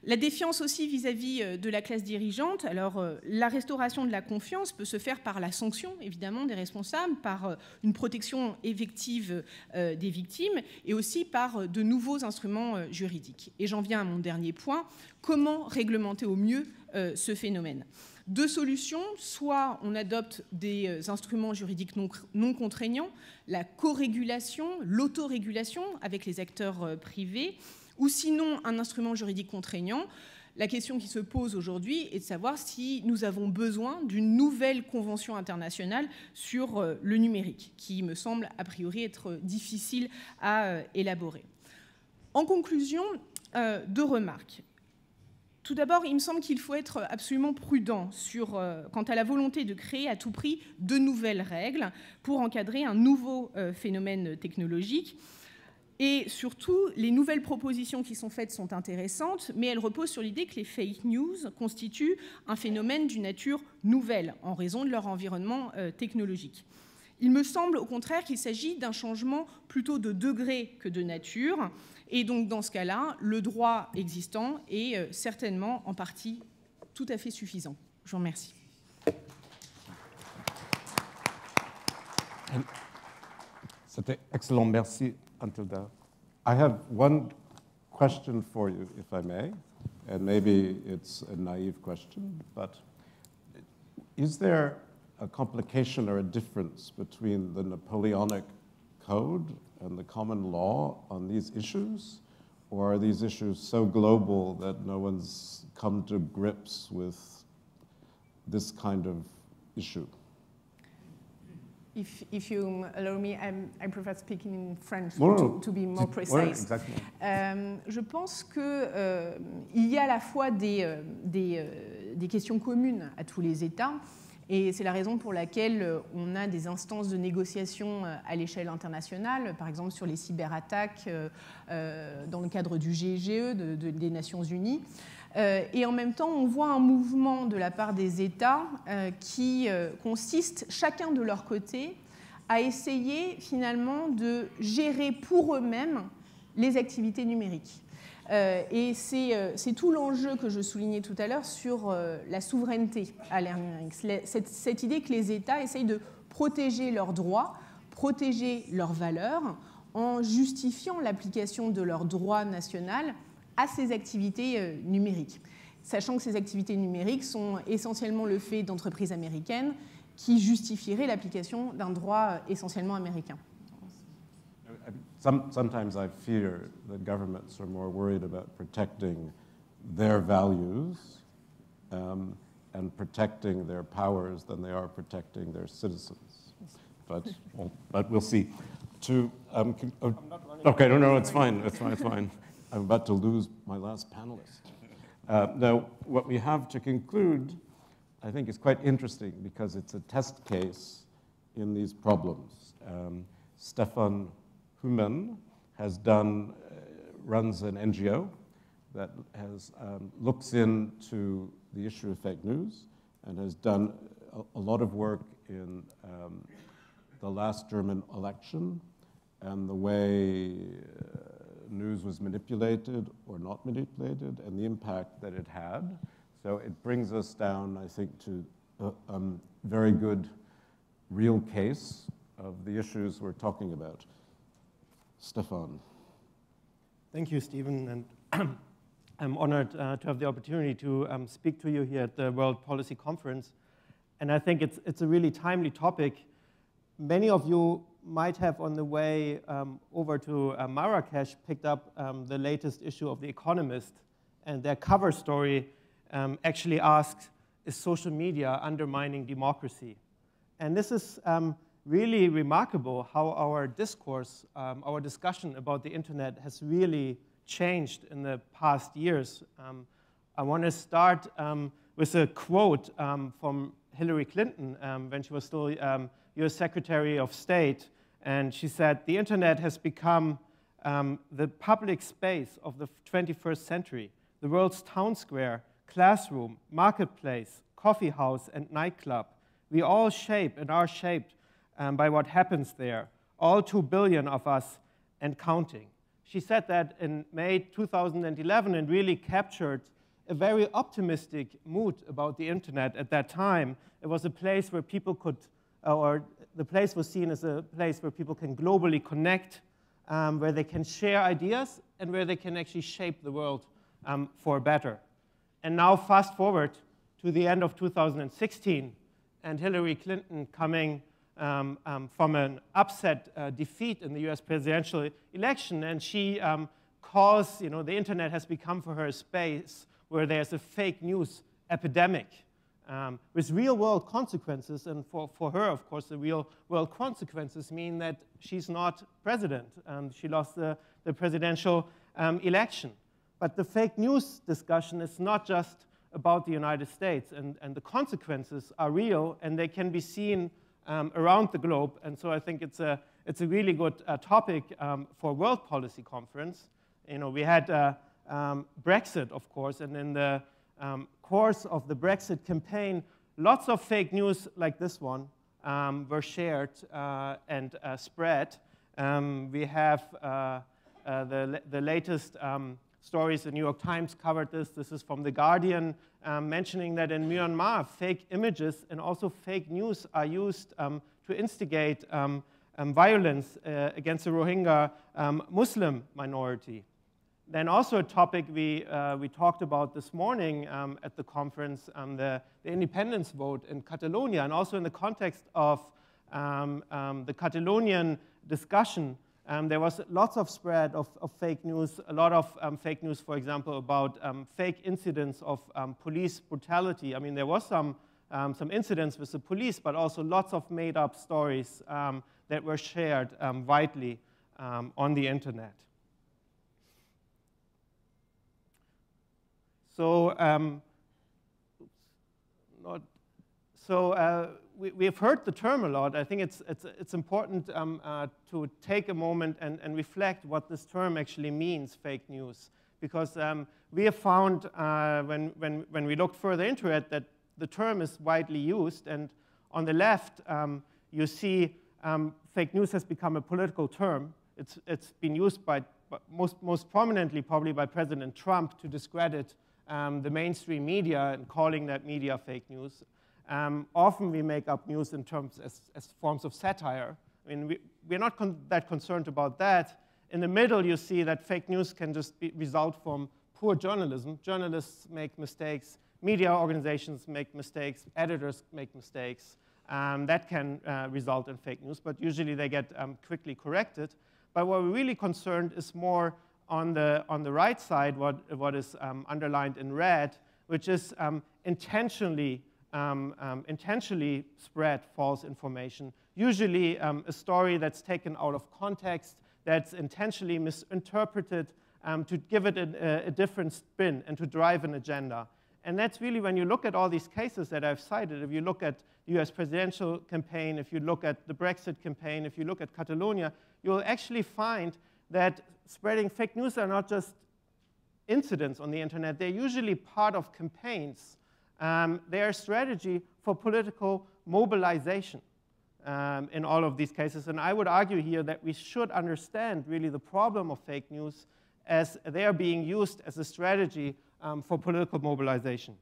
La défiance aussi vis-à-vis de la classe dirigeante. Alors, la restauration de la confiance peut se faire par la sanction, évidemment, des responsables, par une protection effective des victimes et aussi par de nouveaux instruments juridiques. Et j'en viens à mon dernier point. Comment réglementer au mieux ce phénomène ? Deux solutions, soit on adopte des instruments juridiques non, non contraignants, la co-régulation, l'autorégulation avec les acteurs privés, ou sinon un instrument juridique contraignant. La question qui se pose aujourd'hui est de savoir si nous avons besoin d'une nouvelle convention internationale sur le numérique, qui me semble a priori être difficile à élaborer. En conclusion, euh, deux remarques. Tout d'abord, il me semble qu'il faut être absolument prudent sur, euh, quant à la volonté de créer à tout prix de nouvelles règles pour encadrer un nouveau euh, phénomène technologique. Et surtout, les nouvelles propositions qui sont faites sont intéressantes, mais elles reposent sur l'idée que les fake news constituent un phénomène d'une nature nouvelle en raison de leur environnement euh, technologique. Il me semble au contraire qu'il s'agit d'un changement plutôt de degré que de nature. Et donc, dans ce cas-là, le droit existant est certainement en partie tout à fait suffisant. Je vous remercie. C'était excellent. Merci, Antilda. I have one question for you, if I may. And maybe it's a naive question, but is there a complication or a difference between the Napoleonic Code and the common law on these issues? Or are these issues so global that no one's come to grips with this kind of issue? If, if you allow me, I'm, I prefer speaking in French well, to, to be more precise. Well, exactly. euh, je pense qu'il euh, y a à la fois des, des, des questions communes à tous les États. Et c'est la raison pour laquelle on a des instances de négociation à l'échelle internationale, par exemple sur les cyberattaques euh, dans le cadre du G I G E de, de, des Nations Unies. Euh, et en même temps, on voit un mouvement de la part des États euh, qui euh, consiste, chacun de leur côté, à essayer finalement de gérer pour eux-mêmes les activités numériques. Euh, et c'est euh, tout l'enjeu que je soulignais tout à l'heure sur euh, la souveraineté à l'ère numérique. Cette, cette idée que les États essayent de protéger leurs droits, protéger leurs valeurs, en justifiant l'application de leurs droits nationaux à ces activités euh, numériques. Sachant que ces activités numériques sont essentiellement le fait d'entreprises américaines qui justifieraient l'application d'un droit essentiellement américain. Some, sometimes I fear that governments are more worried about protecting their values um, and protecting their powers than they are protecting their citizens. But, well, but we'll see. To, um, can, oh, okay, no, no, it's fine. It's fine. It's fine. I'm about to lose my last panelist. Uh, now, what we have to conclude, I think, is quite interesting because it's a test case in these problems. Um, Stefan Heumann has done, uh, runs an N G O that has, um, looks into the issue of fake news and has done a, a lot of work in um, the last German election and the way uh, news was manipulated or not manipulated and the impact that it had. So it brings us down, I think, to a um, very good real case of the issues we're talking about. Stefan. Thank you, Stephen, and I'm honored uh, to have the opportunity to um, speak to you here at the World Policy Conference. And I think it's, it's a really timely topic. Many of you might have on the way um, over to uh, Marrakesh picked up um, the latest issue of The Economist, and their cover story um, actually asks, is social media undermining democracy? And this is um, really remarkable how our discourse, um, our discussion about the internet has really changed in the past years. Um, I want to start um, with a quote um, from Hillary Clinton um, when she was still um, U S Secretary of State, and she said, the internet has become um, the public space of the twenty-first century, the world's town square, classroom, marketplace, coffee house, and nightclub. We all shape and are shaped Um, by what happens there, all two billion of us and counting. She said that in May two thousand eleven and really captured a very optimistic mood about the internet at that time. It was a place where people could, or the place was seen as a place where people can globally connect, um, where they can share ideas, and where they can actually shape the world um, for better. And now fast forward to the end of two thousand sixteen, and Hillary Clinton coming um, um, from an upset uh, defeat in the U S presidential election, and she um, calls, you know, the internet has become for her a space where there's a fake news epidemic um, with real-world consequences. And for, for her, of course, the real-world consequences mean that she's not president. Um, she lost the, the presidential um, election. But the fake news discussion is not just about the United States, and, and the consequences are real, and they can be seen um, around the globe. And so I think it's a, it's a really good uh, topic um, for World Policy Conference. You know, we had uh, Um, Brexit, of course, and in the um, course of the Brexit campaign, lots of fake news like this one um, were shared uh, and uh, spread. Um, we have uh, uh, the, the latest um, stories, the New York Times covered this, this is from The Guardian, um, mentioning that in Myanmar, fake images and also fake news are used um, to instigate um, um, violence uh, against the Rohingya um, Muslim minority. Then also a topic we, uh, we talked about this morning um, at the conference, um, the, the independence vote in Catalonia, and also in the context of um, um, the Catalonian discussion, um, there was lots of spread of, of fake news, a lot of um, fake news, for example, about um, fake incidents of um, police brutality. I mean, there was some, um, some incidents with the police, but also lots of made-up stories um, that were shared um, widely um, on the internet. So, um, not, so uh, we, we have heard the term a lot. I think it's, it's, it's important um, uh, to take a moment and, and reflect what this term actually means, fake news. Because um, we have found, uh, when, when, when we looked further into it, that the term is widely used. And on the left, um, you see um, fake news has become a political term. It's, it's been used by, by most, most prominently probably by President Trump to discredit Um, the mainstream media and calling that media fake news. Um, often we make up news in terms as, as forms of satire. I mean, we, we're not con that concerned about that. In the middle, you see that fake news can just be, result from poor journalism. Journalists make mistakes. Media organizations make mistakes. Editors make mistakes. Um, that can uh, result in fake news, but usually they get um, quickly corrected. But what we're really concerned is more on the, on the right side, what, what is um, underlined in red, which is um, intentionally, um, um, intentionally spread false information, usually um, a story that's taken out of context, that's intentionally misinterpreted um, to give it a, a different spin and to drive an agenda. And that's really, when you look at all these cases that I've cited, if you look at the U S presidential campaign, if you look at the Brexit campaign, if you look at Catalonia, you'll actually find that spreading fake news are not just incidents on the internet. They're usually part of campaigns. Um, they are a strategy for political mobilization um, in all of these cases. And I would argue here that we should understand really the problem of fake news as they are being used as a strategy um, for political mobilization.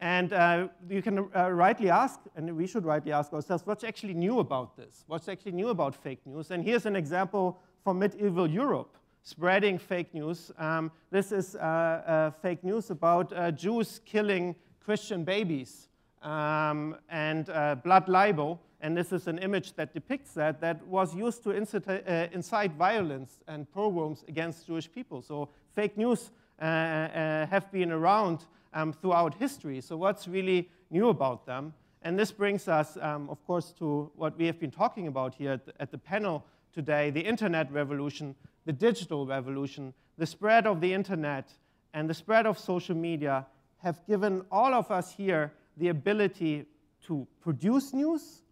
And uh, you can uh, rightly ask, and we should rightly ask ourselves, what's actually new about this? What's actually new about fake news? And here's an example from medieval Europe spreading fake news. Um, this is uh, uh, fake news about uh, Jews killing Christian babies um, and uh, blood libel. And this is an image that depicts that, that was used to incite, uh, incite violence and pogroms against Jewish people. So fake news uh, uh, have been around Um, throughout history. So what's really new about them? And this brings us, um, of course, to what we have been talking about here at the, at the panel today, the internet revolution, the digital revolution, the spread of the internet, and the spread of social media have given all of us here the ability to produce news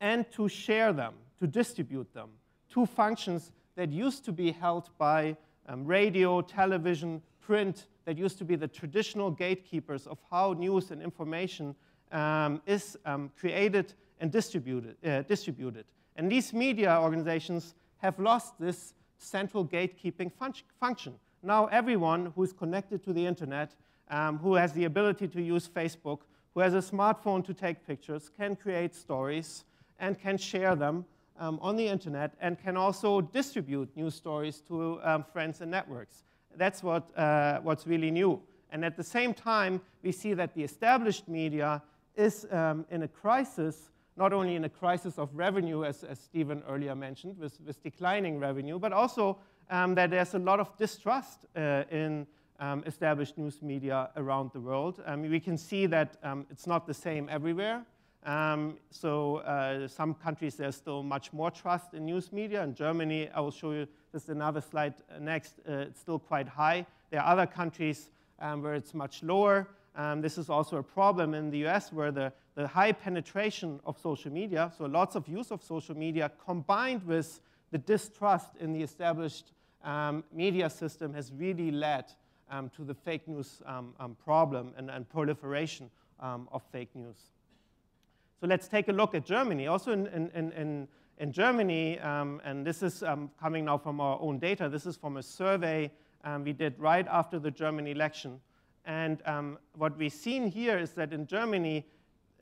and to share them, to distribute them, two functions that used to be held by um, radio, television, print, that used to be the traditional gatekeepers of how news and information um, is um, created and distributed, uh, distributed. And these media organizations have lost this central gatekeeping fun function. Now everyone who's connected to the internet, um, who has the ability to use Facebook, who has a smartphone to take pictures, can create stories and can share them um, on the internet and can also distribute news stories to um, friends and networks. That's what, uh, what's really new. And at the same time, we see that the established media is um, in a crisis, not only in a crisis of revenue, as, as Steven earlier mentioned, with, with declining revenue, but also um, that there's a lot of distrust uh, in um, established news media around the world. I mean, we can see that um, it's not the same everywhere. Um, so uh, some countries, there's still much more trust in news media. In Germany, I will show you just another slide next, uh, it's still quite high. There are other countries um, where it's much lower. Um, this is also a problem in the U S where the, the high penetration of social media, so lots of use of social media combined with the distrust in the established um, media system has really led um, to the fake news um, um, problem and, and proliferation um, of fake news. So let's take a look at Germany. Also in, in, in, in Germany, um, and this is um, coming now from our own data, this is from a survey um, we did right after the German election. And um, what we've seen here is that in Germany,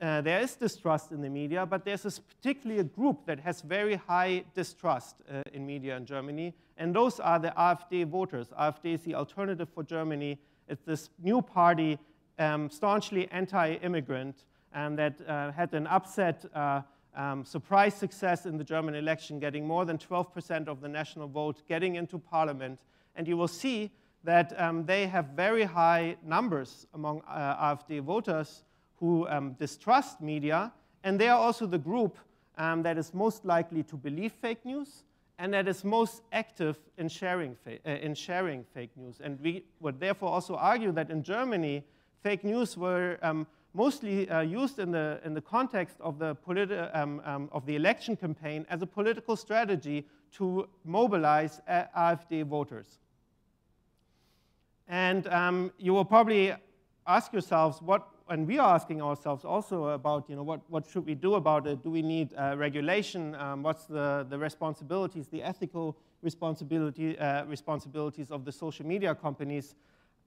uh, there is distrust in the media, but there's this particular group that has very high distrust uh, in media in Germany, and those are the AfD voters. AfD is the Alternative for Germany. It's this new party, um, staunchly anti-immigrant, and that uh, had an upset uh, um, surprise success in the German election, getting more than twelve percent of the national vote, getting into parliament, and you will see that um, they have very high numbers among uh, AfD voters who um, distrust media, and they are also the group um, that is most likely to believe fake news and that is most active in sharing, fa uh, in sharing fake news. And we would therefore also argue that in Germany, fake news were um, mostly uh, used in the, in the context of the, um, um, of the election campaign as a political strategy to mobilize uh, AfD voters. And um, you will probably ask yourselves what, and we are asking ourselves also about, you know, what, what should we do about it? Do we need uh, regulation? Um, what's the, the responsibilities, the ethical responsibility, uh, responsibilities of the social media companies?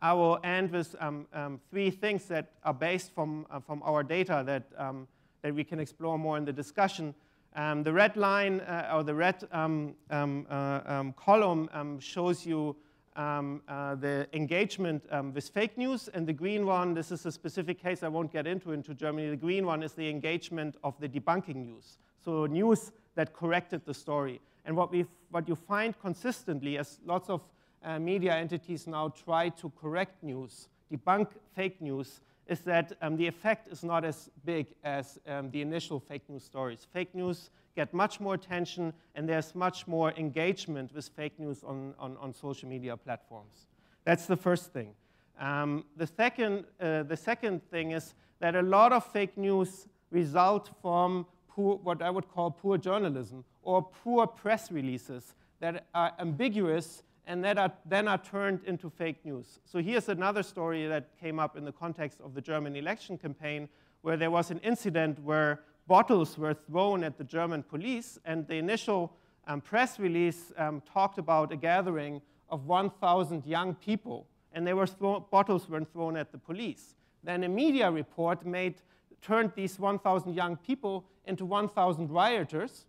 I will end with um, um, three things that are based from, uh, from our data that, um, that we can explore more in the discussion. Um, the red line uh, or the red um, um, uh, um, column um, shows you Um, uh, the engagement um, with fake news, and the green one, this is a specific case I won't get into into Germany, the green one is the engagement of the debunking news, so news that corrected the story. And what, we've, what you find consistently, as lots of uh, media entities now try to correct news, debunk fake news, is that um, the effect is not as big as um, the initial fake news stories. Fake news get much more attention, and there's much more engagement with fake news on, on, on social media platforms. That's the first thing. Um, the, second, uh, the second thing is that a lot of fake news result from poor, what I would call poor journalism or poor press releases that are ambiguous and that are, then are turned into fake news. So here's another story that came up in the context of the German election campaign where there was an incident where bottles were thrown at the German police, and the initial um, press release um, talked about a gathering of one thousand young people, and they were bottles were thrown at the police. Then a media report made, turned these one thousand young people into one thousand rioters,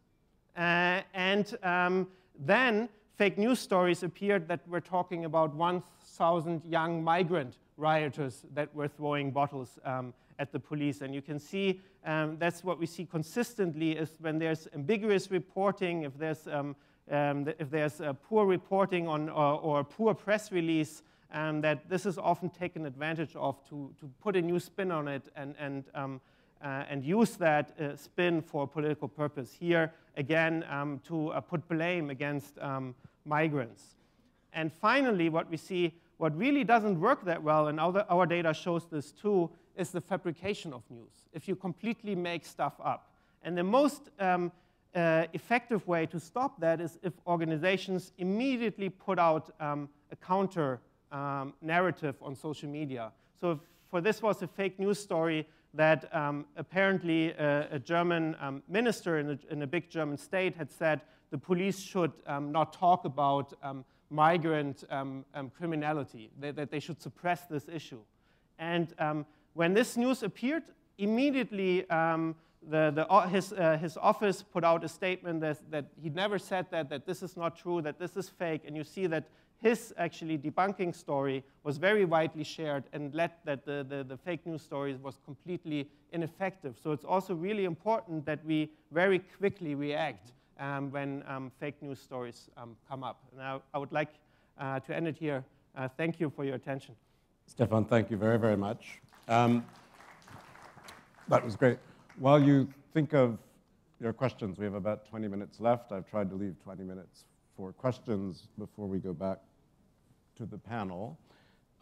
uh, and um, then fake news stories appeared that were talking about one thousand young migrant rioters that were throwing bottles um, at the police. And you can see um, that's what we see consistently is when there's ambiguous reporting, if there's, um, um, if there's uh, poor reporting on, or, or poor press release, um, that this is often taken advantage of to, to put a new spin on it and, and, um, uh, and use that uh, spin for a political purpose. Here, again, um, to uh, put blame against um, migrants. And finally, what we see, what really doesn't work that well, and our, our data shows this too, is the fabrication of news, if you completely make stuff up. And the most um, uh, effective way to stop that is if organizations immediately put out um, a counter um, narrative on social media. So if, for this was a fake news story that um, apparently a, a German um, minister in a, in a big German state had said, the police should um, not talk about um, migrant um, um, criminality, that, that they should suppress this issue. And um, when this news appeared, immediately um, the, the, his, uh, his office put out a statement that, that he'd never said that, that this is not true, that this is fake, and you see that his actually debunking story was very widely shared and led that the, the, the fake news story was completely ineffective. So it's also really important that we very quickly react um, when um, fake news stories um, come up. And I, I would like uh, to end it here. Uh, thank you for your attention. Stefan, thank you very, very much. Um, that was great. While you think of your questions, we have about twenty minutes left. I've tried to leave twenty minutes for questions before we go back to the panel.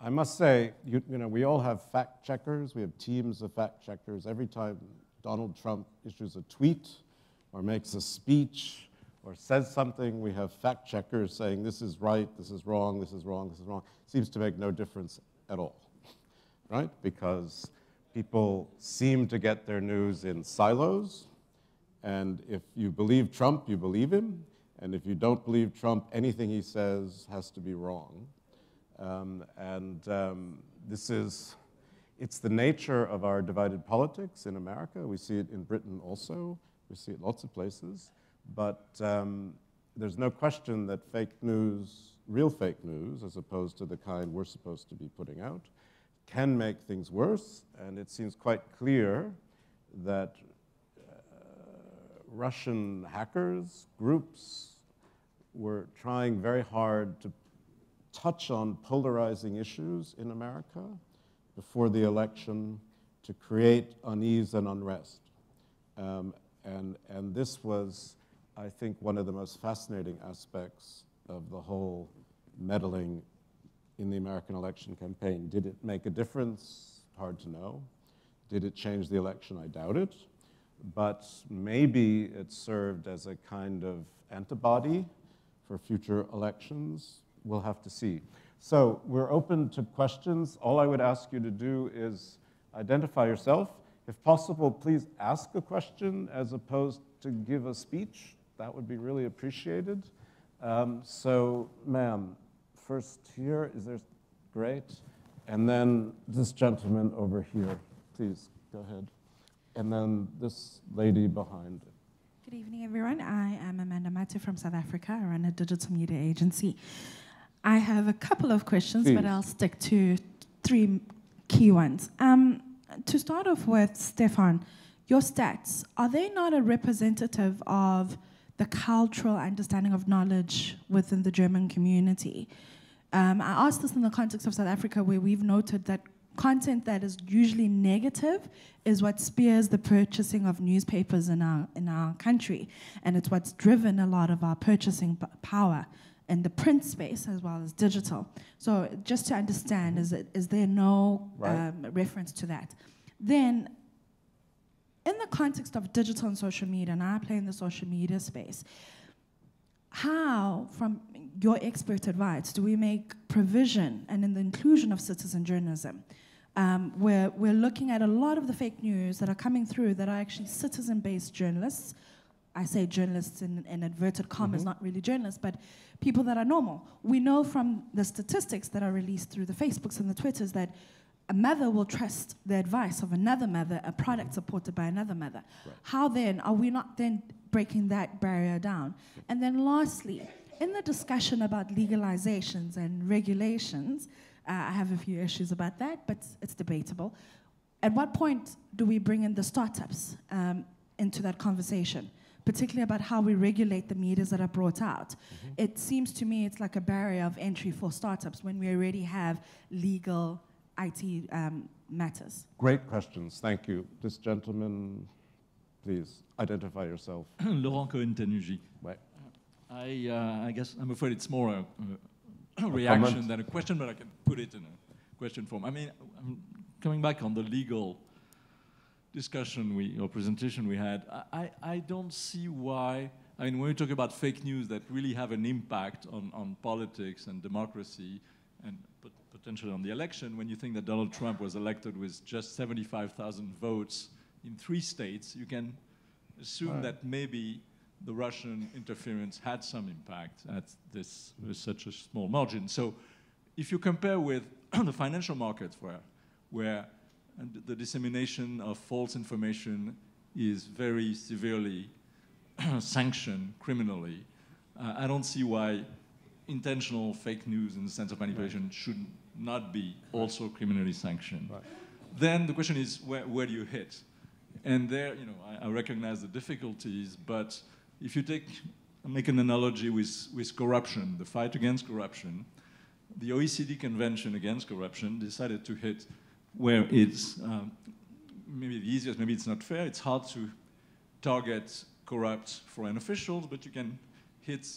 I must say, you, you know, we all have fact checkers. We have teams of fact checkers. Every time Donald Trump issues a tweet or makes a speech or says something, we have fact checkers saying this is right, this is wrong, this is wrong, this is wrong. Seems to make no difference at all, right? Because people seem to get their news in silos, and if you believe Trump, you believe him. And if you don't believe Trump, anything he says has to be wrong. Um, and um, this is, it's the nature of our divided politics in America. We see it in Britain also. We see it lots of places. But um, there's no question that fake news, real fake news, as opposed to the kind we're supposed to be putting out, can make things worse. And it seems quite clear that Russian hackers, groups, were trying very hard to touch on polarizing issues in America before the election to create unease and unrest. Um, and, and this was, I think, one of the most fascinating aspects of the whole meddling in the American election campaign. Did it make a difference? Hard to know. Did it change the election? I doubt it. But maybe it served as a kind of antibody for future elections. We'll have to see. So we're open to questions. All I would ask you to do is identify yourself. If possible, please ask a question as opposed to give a speech. That would be really appreciated. Um, so, ma'am, first here, is there, great. And then this gentleman over here. Please, go ahead. And then this lady behind. Good evening, everyone. I am Amanda Mate from South Africa. I run a digital media agency. I have a couple of questions, please, but I'll stick to three key ones. Um, to start off with, Stefan, your stats, are they not a representative of the cultural understanding of knowledge within the German community? Um, I asked this in the context of South Africa, where we've noted that content that is usually negative is what spears the purchasing of newspapers in our in our country, and it's what's driven a lot of our purchasing power in the print space as well as digital. So just to understand, is it, is there no right. um, reference to that? Then, in the context of digital and social media, and I play in the social media space, how, from your expert advice, do we make provision and in the inclusion of citizen journalism? Um, where we're looking at a lot of the fake news that are coming through that are actually citizen-based journalists. I say journalists in, in inverted commas, mm-hmm. not really journalists, but people that are normal. We know from the statistics that are released through the Facebooks and the Twitters that a mother will trust the advice of another mother, a product supported by another mother. Right. How then are we not then breaking that barrier down? And then lastly, in the discussion about legalizations and regulations, uh, I have a few issues about that, but it's debatable. At what point do we bring in the startups um, into that conversation, particularly about how we regulate the medias that are brought out? Mm-hmm. It seems to me it's like a barrier of entry for startups when we already have legal I T um, matters. Great questions, thank you. This gentleman, please identify yourself. Laurent Cohen-Tanuji. Right. I, uh, I guess I'm afraid it's more a, a, a reaction comment than a question, but I can put it in a question form. I mean, I'm coming back on the legal discussion we, or presentation we had, I, I don't see why, I mean, when we talk about fake news that really have an impact on, on politics and democracy, and potentially on the election, when you think that Donald Trump was elected with just seventy-five thousand votes in three states, you can assume right. that maybe the Russian interference had some impact at this with such a small margin. So if you compare with the financial markets where, where the dissemination of false information is very severely sanctioned criminally, uh, I don't see why intentional fake news in the sense of manipulation right. should not be also criminally sanctioned. Right. Then the question is, where, where do you hit? And there, you know, I, I recognize the difficulties, but if you take, make an analogy with, with corruption, the fight against corruption, the O E C D Convention Against Corruption decided to hit where it's um, maybe the easiest, maybe it's not fair, it's hard to target corrupt foreign officials, but you can hit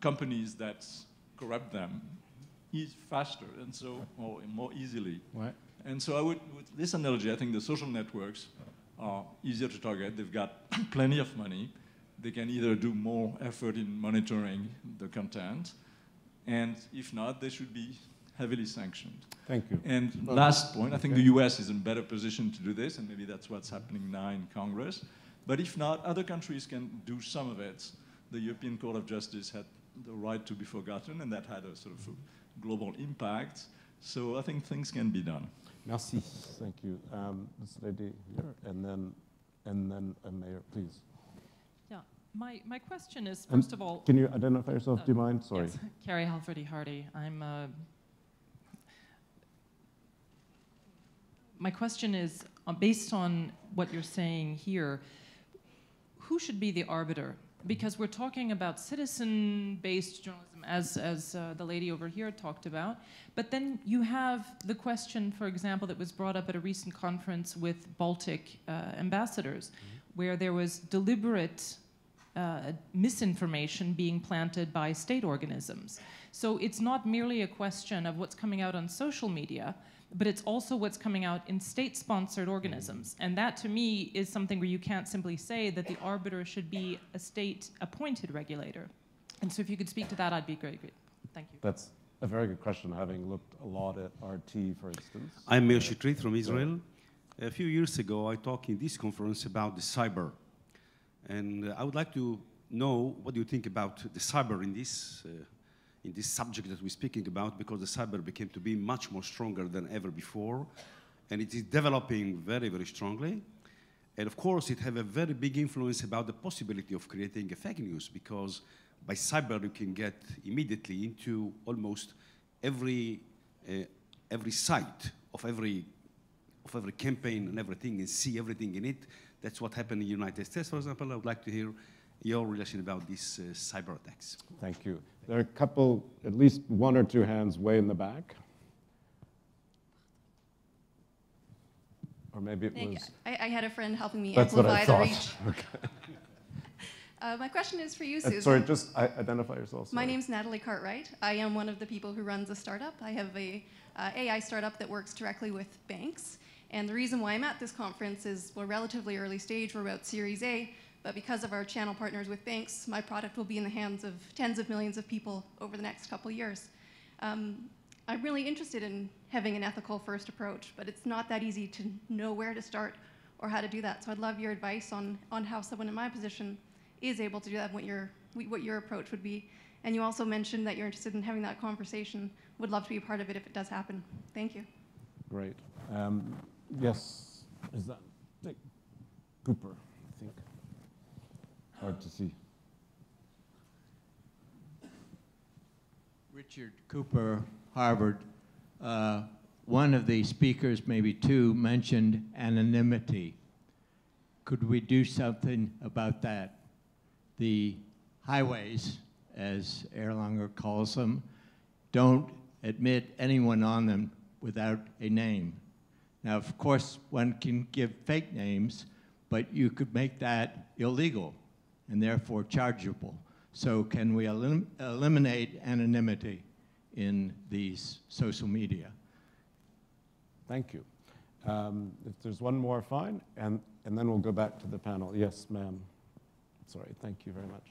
companies that corrupt them faster and so or more easily. Right. And so I would, with this analogy, I think the social networks are easier to target. They've got plenty of money. They can either do more effort in monitoring the content, and if not, they should be heavily sanctioned. Thank you. And well, last point, I think okay. the U S is in better position to do this, and maybe that's what's happening now in Congress. But if not, other countries can do some of it. The European Court of Justice had the right to be forgotten, and that had a sort of a global impact. So I think things can be done. Merci. Thank you. Um, this lady here, and then, and then uh, Mayor, please. Yeah. My, my question is, first um, of all... Can you identify yourself? Uh, Do you mind? Sorry. Yes. Carrie Halfordy Hardy. I'm... Uh, my question is, uh, based on what you're saying here, who should be the arbiter? Because we're talking about citizen-based journalism, as, as uh, the lady over here talked about. But then you have the question, for example, that was brought up at a recent conference with Baltic uh, ambassadors, mm-hmm. where there was deliberate uh, misinformation being planted by state organisms. So it's not merely a question of what's coming out on social media, but it's also what's coming out in state-sponsored organisms. And that, to me, is something where you can't simply say that the arbiter should be a state-appointed regulator. And so if you could speak to that, I'd be great. Thank you. That's a very good question, having looked a lot at R T, for instance. I'm Meir Shitrit from Israel. A few years ago, I talked in this conference about the cyber. And uh, I would like to know, what do you think about the cyber in this uh, in this subject that we're speaking about, because the cyber became to be much more stronger than ever before, and it is developing very, very strongly. And of course, it have a very big influence about the possibility of creating a fake news, because by cyber you can get immediately into almost every uh, every site of every of every campaign and everything, and see everything in it. That's what happened in the United States, for example. I would like to hear your relation about these uh, cyber attacks. Thank you. There are a couple, at least one or two hands way in the back. Or maybe it Thank was... I, I had a friend helping me That's amplify the reach. Okay. uh, my question is for you, Susan. Uh, sorry, just identify yourself. Sorry. My name's Natalie Cartwright. I am one of the people who runs a startup. I have a uh, A I startup that works directly with banks. And the reason why I'm at this conference is we're relatively early stage. We're about Series A. But because of our channel partners with banks, my product will be in the hands of tens of millions of people over the next couple of years. Um, I'm really interested in having an ethical first approach, but it's not that easy to know where to start or how to do that. So I'd love your advice on, on how someone in my position is able to do that, what your, what your approach would be. And you also mentioned that you're interested in having that conversation. Would love to be a part of it if it does happen. Thank you. Great. Um, yes, is that Cooper? Hard to see. Richard Cooper, Harvard. Uh, one of the speakers, maybe two, mentioned anonymity. Could we do something about that? The highways, as Erlanger calls them, don't admit anyone on them without a name. Now, of course, one can give fake names, but you could make that illegal and therefore chargeable. So can we elim eliminate anonymity in these social media? Thank you. Um, if there's one more, fine, and, and then we'll go back to the panel. Yes, ma'am. Sorry, thank you very much.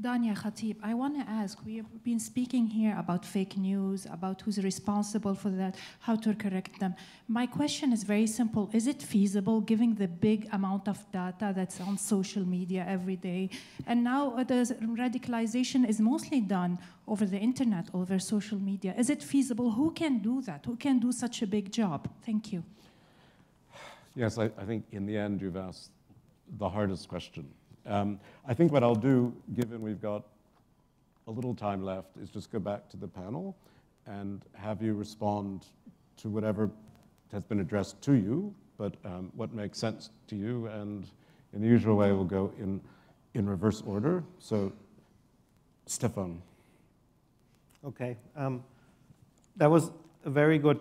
Dania Khatib, I want to ask, we have been speaking here about fake news, about who's responsible for that, how to correct them. My question is very simple. Is it feasible, given the big amount of data that's on social media every day? And now the radicalization is mostly done over the internet, over social media. Is it feasible? Who can do that? Who can do such a big job? Thank you. Yes, I, I think in the end you've asked the hardest question. Um, I think what I'll do, given we've got a little time left, is just go back to the panel and have you respond to whatever has been addressed to you, but um, what makes sense to you, and in the usual way we'll go in, in reverse order. So, Stefan. Okay, um, that was a very good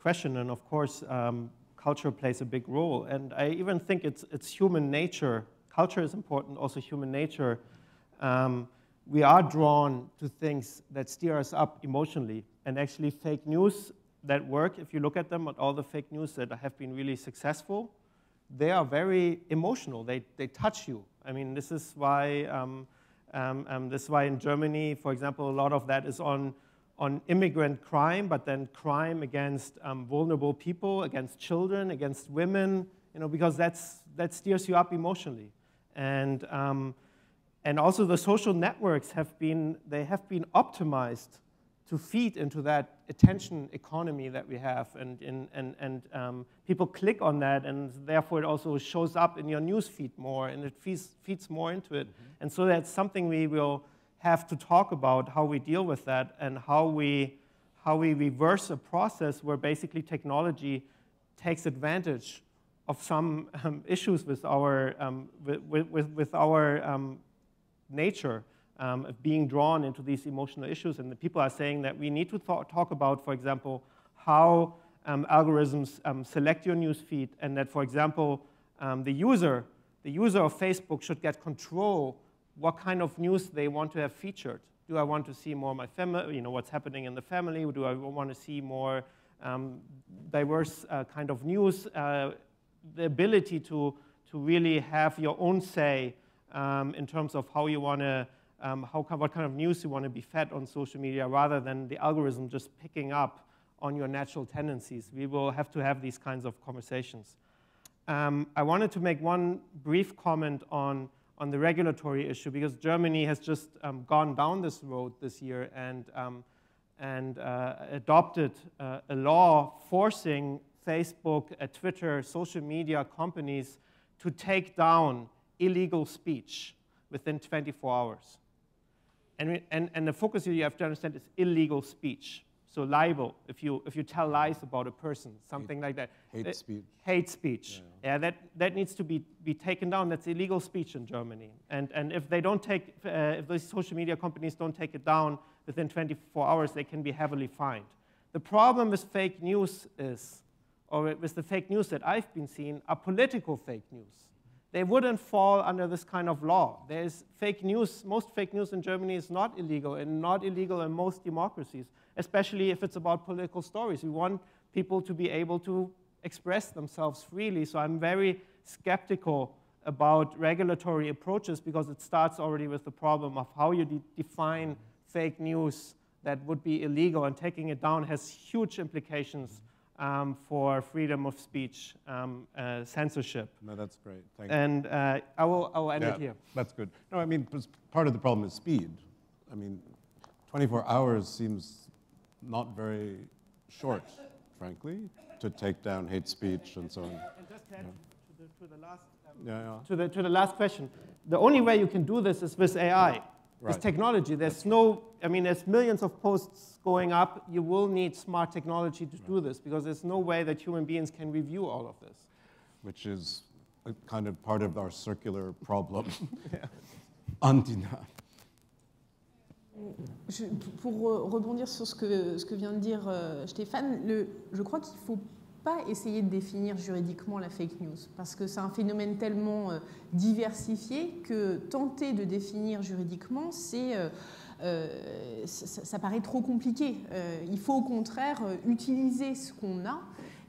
question, and of course, um, culture plays a big role, and I even think it's, it's human nature. Culture is important, also human nature. Um, we are drawn to things that steer us up emotionally, and actually fake news that work, if you look at them, at all the fake news that have been really successful, they are very emotional, they, they touch you. I mean, this is why, um, um, um, this is why in Germany, for example, a lot of that is on, on immigrant crime, but then crime against um, vulnerable people, against children, against women, you know, because that's, that steers you up emotionally. And, um, and also the social networks have been, they have been optimized to feed into that attention economy that we have. And, and, and, and um, people click on that, and therefore it also shows up in your newsfeed more, and it feeds, feeds more into it. Mm-hmm. And so that's something we will have to talk about, how we deal with that, and how we, how we reverse a process where basically technology takes advantage of some um, issues with our, um, with, with, with our um, nature um, of being drawn into these emotional issues. And the people are saying that we need to th talk about, for example, how um, algorithms um, select your newsfeed, and that, for example, um, the user, the user of Facebook should get control what kind of news they want to have featured. Do I want to see more my family, you know, what's happening in the family? Do I want to see more um, diverse uh, kind of news? Uh, the ability to, to really have your own say um, in terms of how you want to, um, how, what kind of news you want to be fed on social media, rather than the algorithm just picking up on your natural tendencies. We will have to have these kinds of conversations. Um, I wanted to make one brief comment on, on the regulatory issue, because Germany has just um, gone down this road this year and, um, and uh, adopted uh, a law forcing Facebook, uh, Twitter, social media companies to take down illegal speech within twenty-four hours. And, we, and, and the focus you have to understand is illegal speech. So libel, if you, if you tell lies about a person, something hate, like that. Hate uh, speech. Hate speech. Yeah, yeah, that, that needs to be, be taken down. That's illegal speech in Germany. And, and if they don't take, uh, if those social media companies don't take it down within twenty-four hours, they can be heavily fined. The problem with fake news is, or with the fake news that I've been seeing, are political fake news. They wouldn't fall under this kind of law. There's fake news, most fake news in Germany is not illegal, and not illegal in most democracies, especially if it's about political stories. We want people to be able to express themselves freely, so I'm very skeptical about regulatory approaches, because it starts already with the problem of how you de- define fake news that would be illegal, and taking it down has huge implications Um, for freedom of speech, um, uh, censorship. No, that's great. Thank and, you. And uh, I will, I will end yeah, it here. That's good. No, I mean, part of the problem is speed. I mean, twenty-four hours seems not very short, frankly, to take down hate speech and so on. And just to add yeah. to, the, to the last um, yeah, yeah. To, the, to the last question, the only way you can do this is with A I. Yeah. Right. It's technology. There's That's no, I mean, there's millions of posts going up. You will need smart technology to right. do this, because there's no way that human beings can review all of this. Which is a kind of part of our circular problem. Antina. Je, pour rebondir sur ce que, ce que vient de dire euh, Stéphane, le, je crois qu'il faut pas essayer de définir juridiquement la fake news, parce que c'est un phénomène tellement euh, diversifié que tenter de définir juridiquement, c'est, euh, euh, ça, ça paraît trop compliqué. Euh, il faut au contraire euh, utiliser ce qu'on a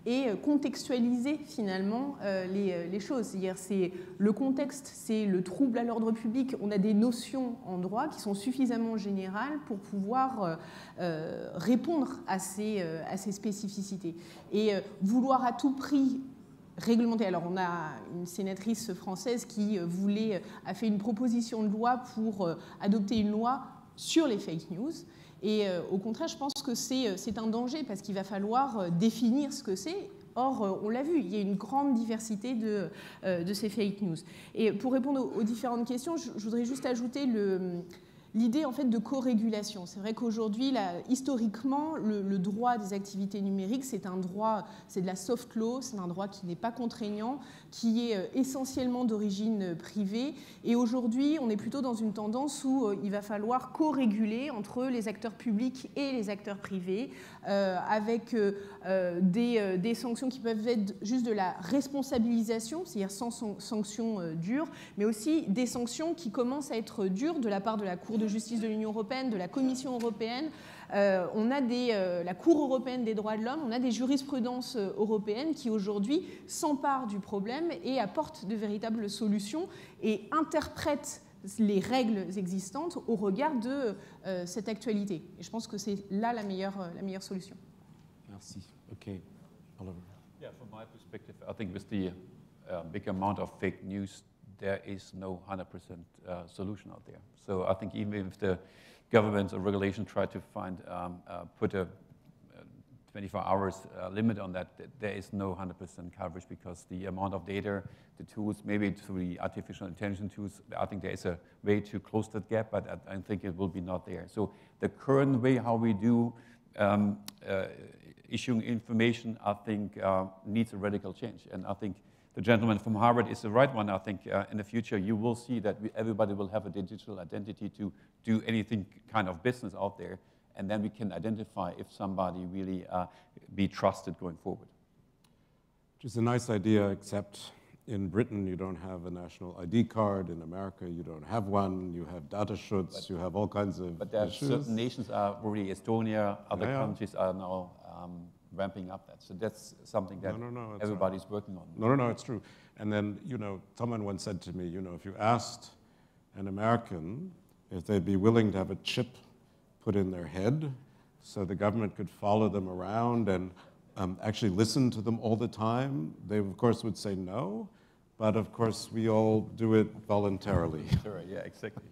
et contextualiser finalement euh, les, les choses. C'est-à-dire, c'est le contexte, c'est le trouble à l'ordre public. On a des notions en droit qui sont suffisamment générales pour pouvoir euh, répondre à ces, à ces spécificités. Et euh, vouloir à tout prix réglementer. Alors, on a une sénatrice française qui voulait, a fait une proposition de loi pour adopter une loi sur les fake news. Et euh, au contraire, je pense que c'est un danger parce qu'il va falloir définir ce que c'est. Or, on l'a vu, il y a une grande diversité de, euh, de ces fake news. Et pour répondre aux, aux différentes questions, je, je voudrais juste ajouter le... l'idée en fait de co-régulation. C'est vrai qu'aujourd'hui, historiquement, le, le droit des activités numériques, c'est un droit, c'est de la soft law, c'est un droit qui n'est pas contraignant, qui est essentiellement d'origine privée. Et aujourd'hui, on est plutôt dans une tendance où il va falloir co-réguler entre les acteurs publics et les acteurs privés, euh, avec euh, des, des sanctions qui peuvent être juste de la responsabilisation, c'est-à-dire sans sanctions euh, dures, mais aussi des sanctions qui commencent à être dures de la part de la Cour de justice de l'Union européenne, de la Commission européenne, euh, on a des, euh, la Cour européenne des droits de l'homme, on a des jurisprudences européennes qui aujourd'hui s'emparent du problème et apportent de véritables solutions et interprètent les règles existantes au regard de euh, cette actualité. Et je pense que c'est là la meilleure, euh, la meilleure solution. Merci. OK. Oliver. Yeah, from my perspective, I think with the uh, big amount of fake news, there is no one hundred percent uh, solution out there. So I think even if the governments or regulation try to find, um, uh, put a twenty-four hours uh, limit on that, there is no one hundred percent coverage because the amount of data, the tools, maybe through the artificial intelligence tools, I think there is a way to close that gap, but I, I think it will be not there. So the current way how we do um, uh, issuing information, I think uh, needs a radical change. And I think the gentleman from Harvard is the right one. I think uh, in the future you will see that we, everybody will have a digital identity to do anything kind of business out there, and then we can identify if somebody really uh, be trusted going forward. Which is a nice idea, except in Britain you don't have a national I D card. In America you don't have one. You have Datenschutz. You have all kinds of but there issues. But certain nations are already Estonia. Other yeah. countries are now. Um, ramping up that. So that's something that no, no, no, everybody's right. working on. No, no, no, it's true. And then, you know, someone once said to me, you know, if you asked an American if they'd be willing to have a chip put in their head so the government could follow them around and um, actually listen to them all the time, they, of course, would say no. But, of course, we all do it voluntarily. Sure, yeah, exactly.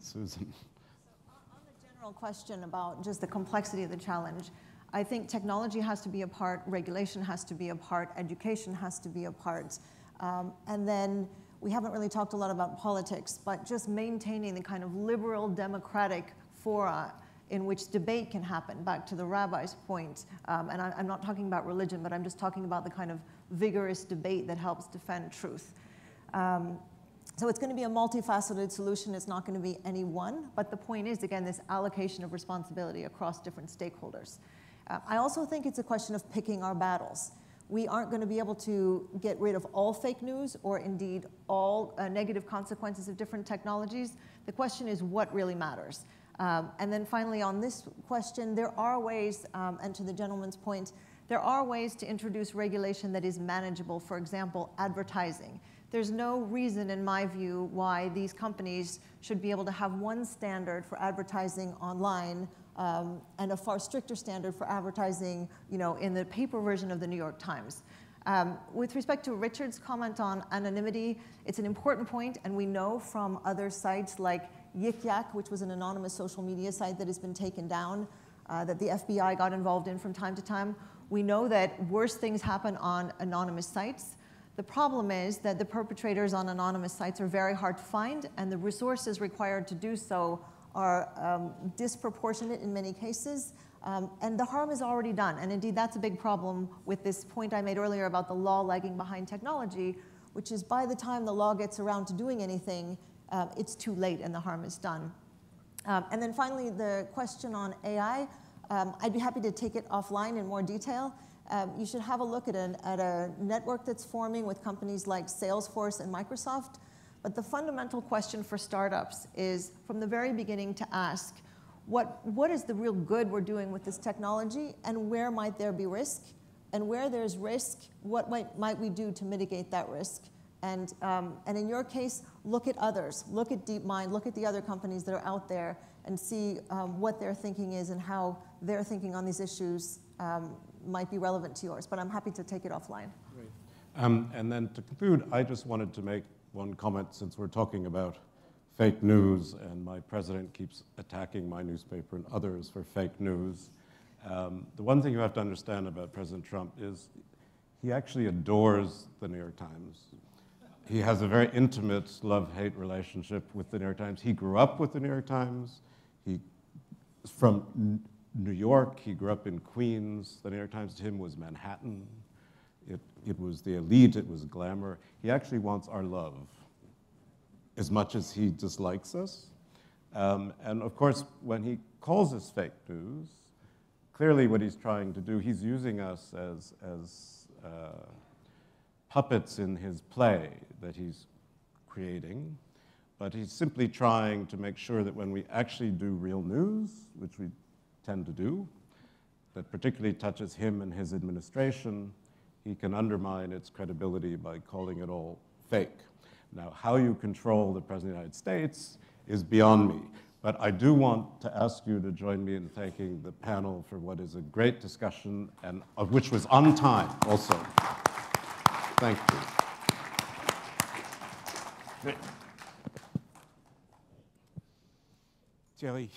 Susan. So on the general question about just the complexity of the challenge, I think technology has to be a part, regulation has to be a part, education has to be a part. Um, and then we haven't really talked a lot about politics, but just maintaining the kind of liberal democratic fora in which debate can happen, back to the rabbi's point. Um, and I, I'm not talking about religion, but I'm just talking about the kind of vigorous debate that helps defend truth. Um, So it's going to be a multifaceted solution. It's not going to be any one. But the point is, again, this allocation of responsibility across different stakeholders. Uh, I also think it's a question of picking our battles. We aren't going to be able to get rid of all fake news or indeed all uh, negative consequences of different technologies. The question is what really matters. Um, and then finally, on this question, there are ways, um, and to the gentleman's point, there are ways to introduce regulation that is manageable. For example, advertising. There's no reason, in my view, why these companies should be able to have one standard for advertising online um, and a far stricter standard for advertising, you know, in the paper version of the New York Times. Um, with respect to Richard's comment on anonymity, it's an important point, and we know from other sites like Yik Yak, which was an anonymous social media site that has been taken down, uh, that the F B I got involved in from time to time. We know that worse things happen on anonymous sites. The problem is that the perpetrators on anonymous sites are very hard to find, and the resources required to do so are um, disproportionate in many cases, um, and the harm is already done. And indeed, that's a big problem with this point I made earlier about the law lagging behind technology, which is by the time the law gets around to doing anything, uh, it's too late and the harm is done. Um, and then finally, the question on A I, um, I'd be happy to take it offline in more detail. Um, you should have a look at, an, at a network that's forming with companies like Salesforce and Microsoft. But the fundamental question for startups is, from the very beginning, to ask, what, what is the real good we're doing with this technology, and where might there be risk? and where there's risk, what might, might we do to mitigate that risk? And, um, and in your case, look at others. Look at DeepMind. Look at the other companies that are out there and see um, what their thinking is and how their thinking on these issues um, might be relevant to yours. But I'm happy to take it offline. Great. Um, and then to conclude, I just wanted to make one comment since we're talking about fake news and my president keeps attacking my newspaper and others for fake news. Um, the one thing you have to understand about President Trump is he actually adores the New York Times. He has a very intimate love-hate relationship with the New York Times. He grew up with the New York Times. He, from New York, he grew up in Queens. The New York Times to him was Manhattan. It, it was the elite, it was glamour. He actually wants our love as much as he dislikes us. Um, and of course, when he calls us fake news, clearly what he's trying to do, he's using us as, as uh, puppets in his play that he's creating, but he's simply trying to make sure that when we actually do real news, which we tend to do, that particularly touches him and his administration, he can undermine its credibility by calling it all fake. Now, how you control the President of the United States is beyond me, but I do want to ask you to join me in thanking the panel for what is a great discussion, and of which was on time also. Thank you. Thierry.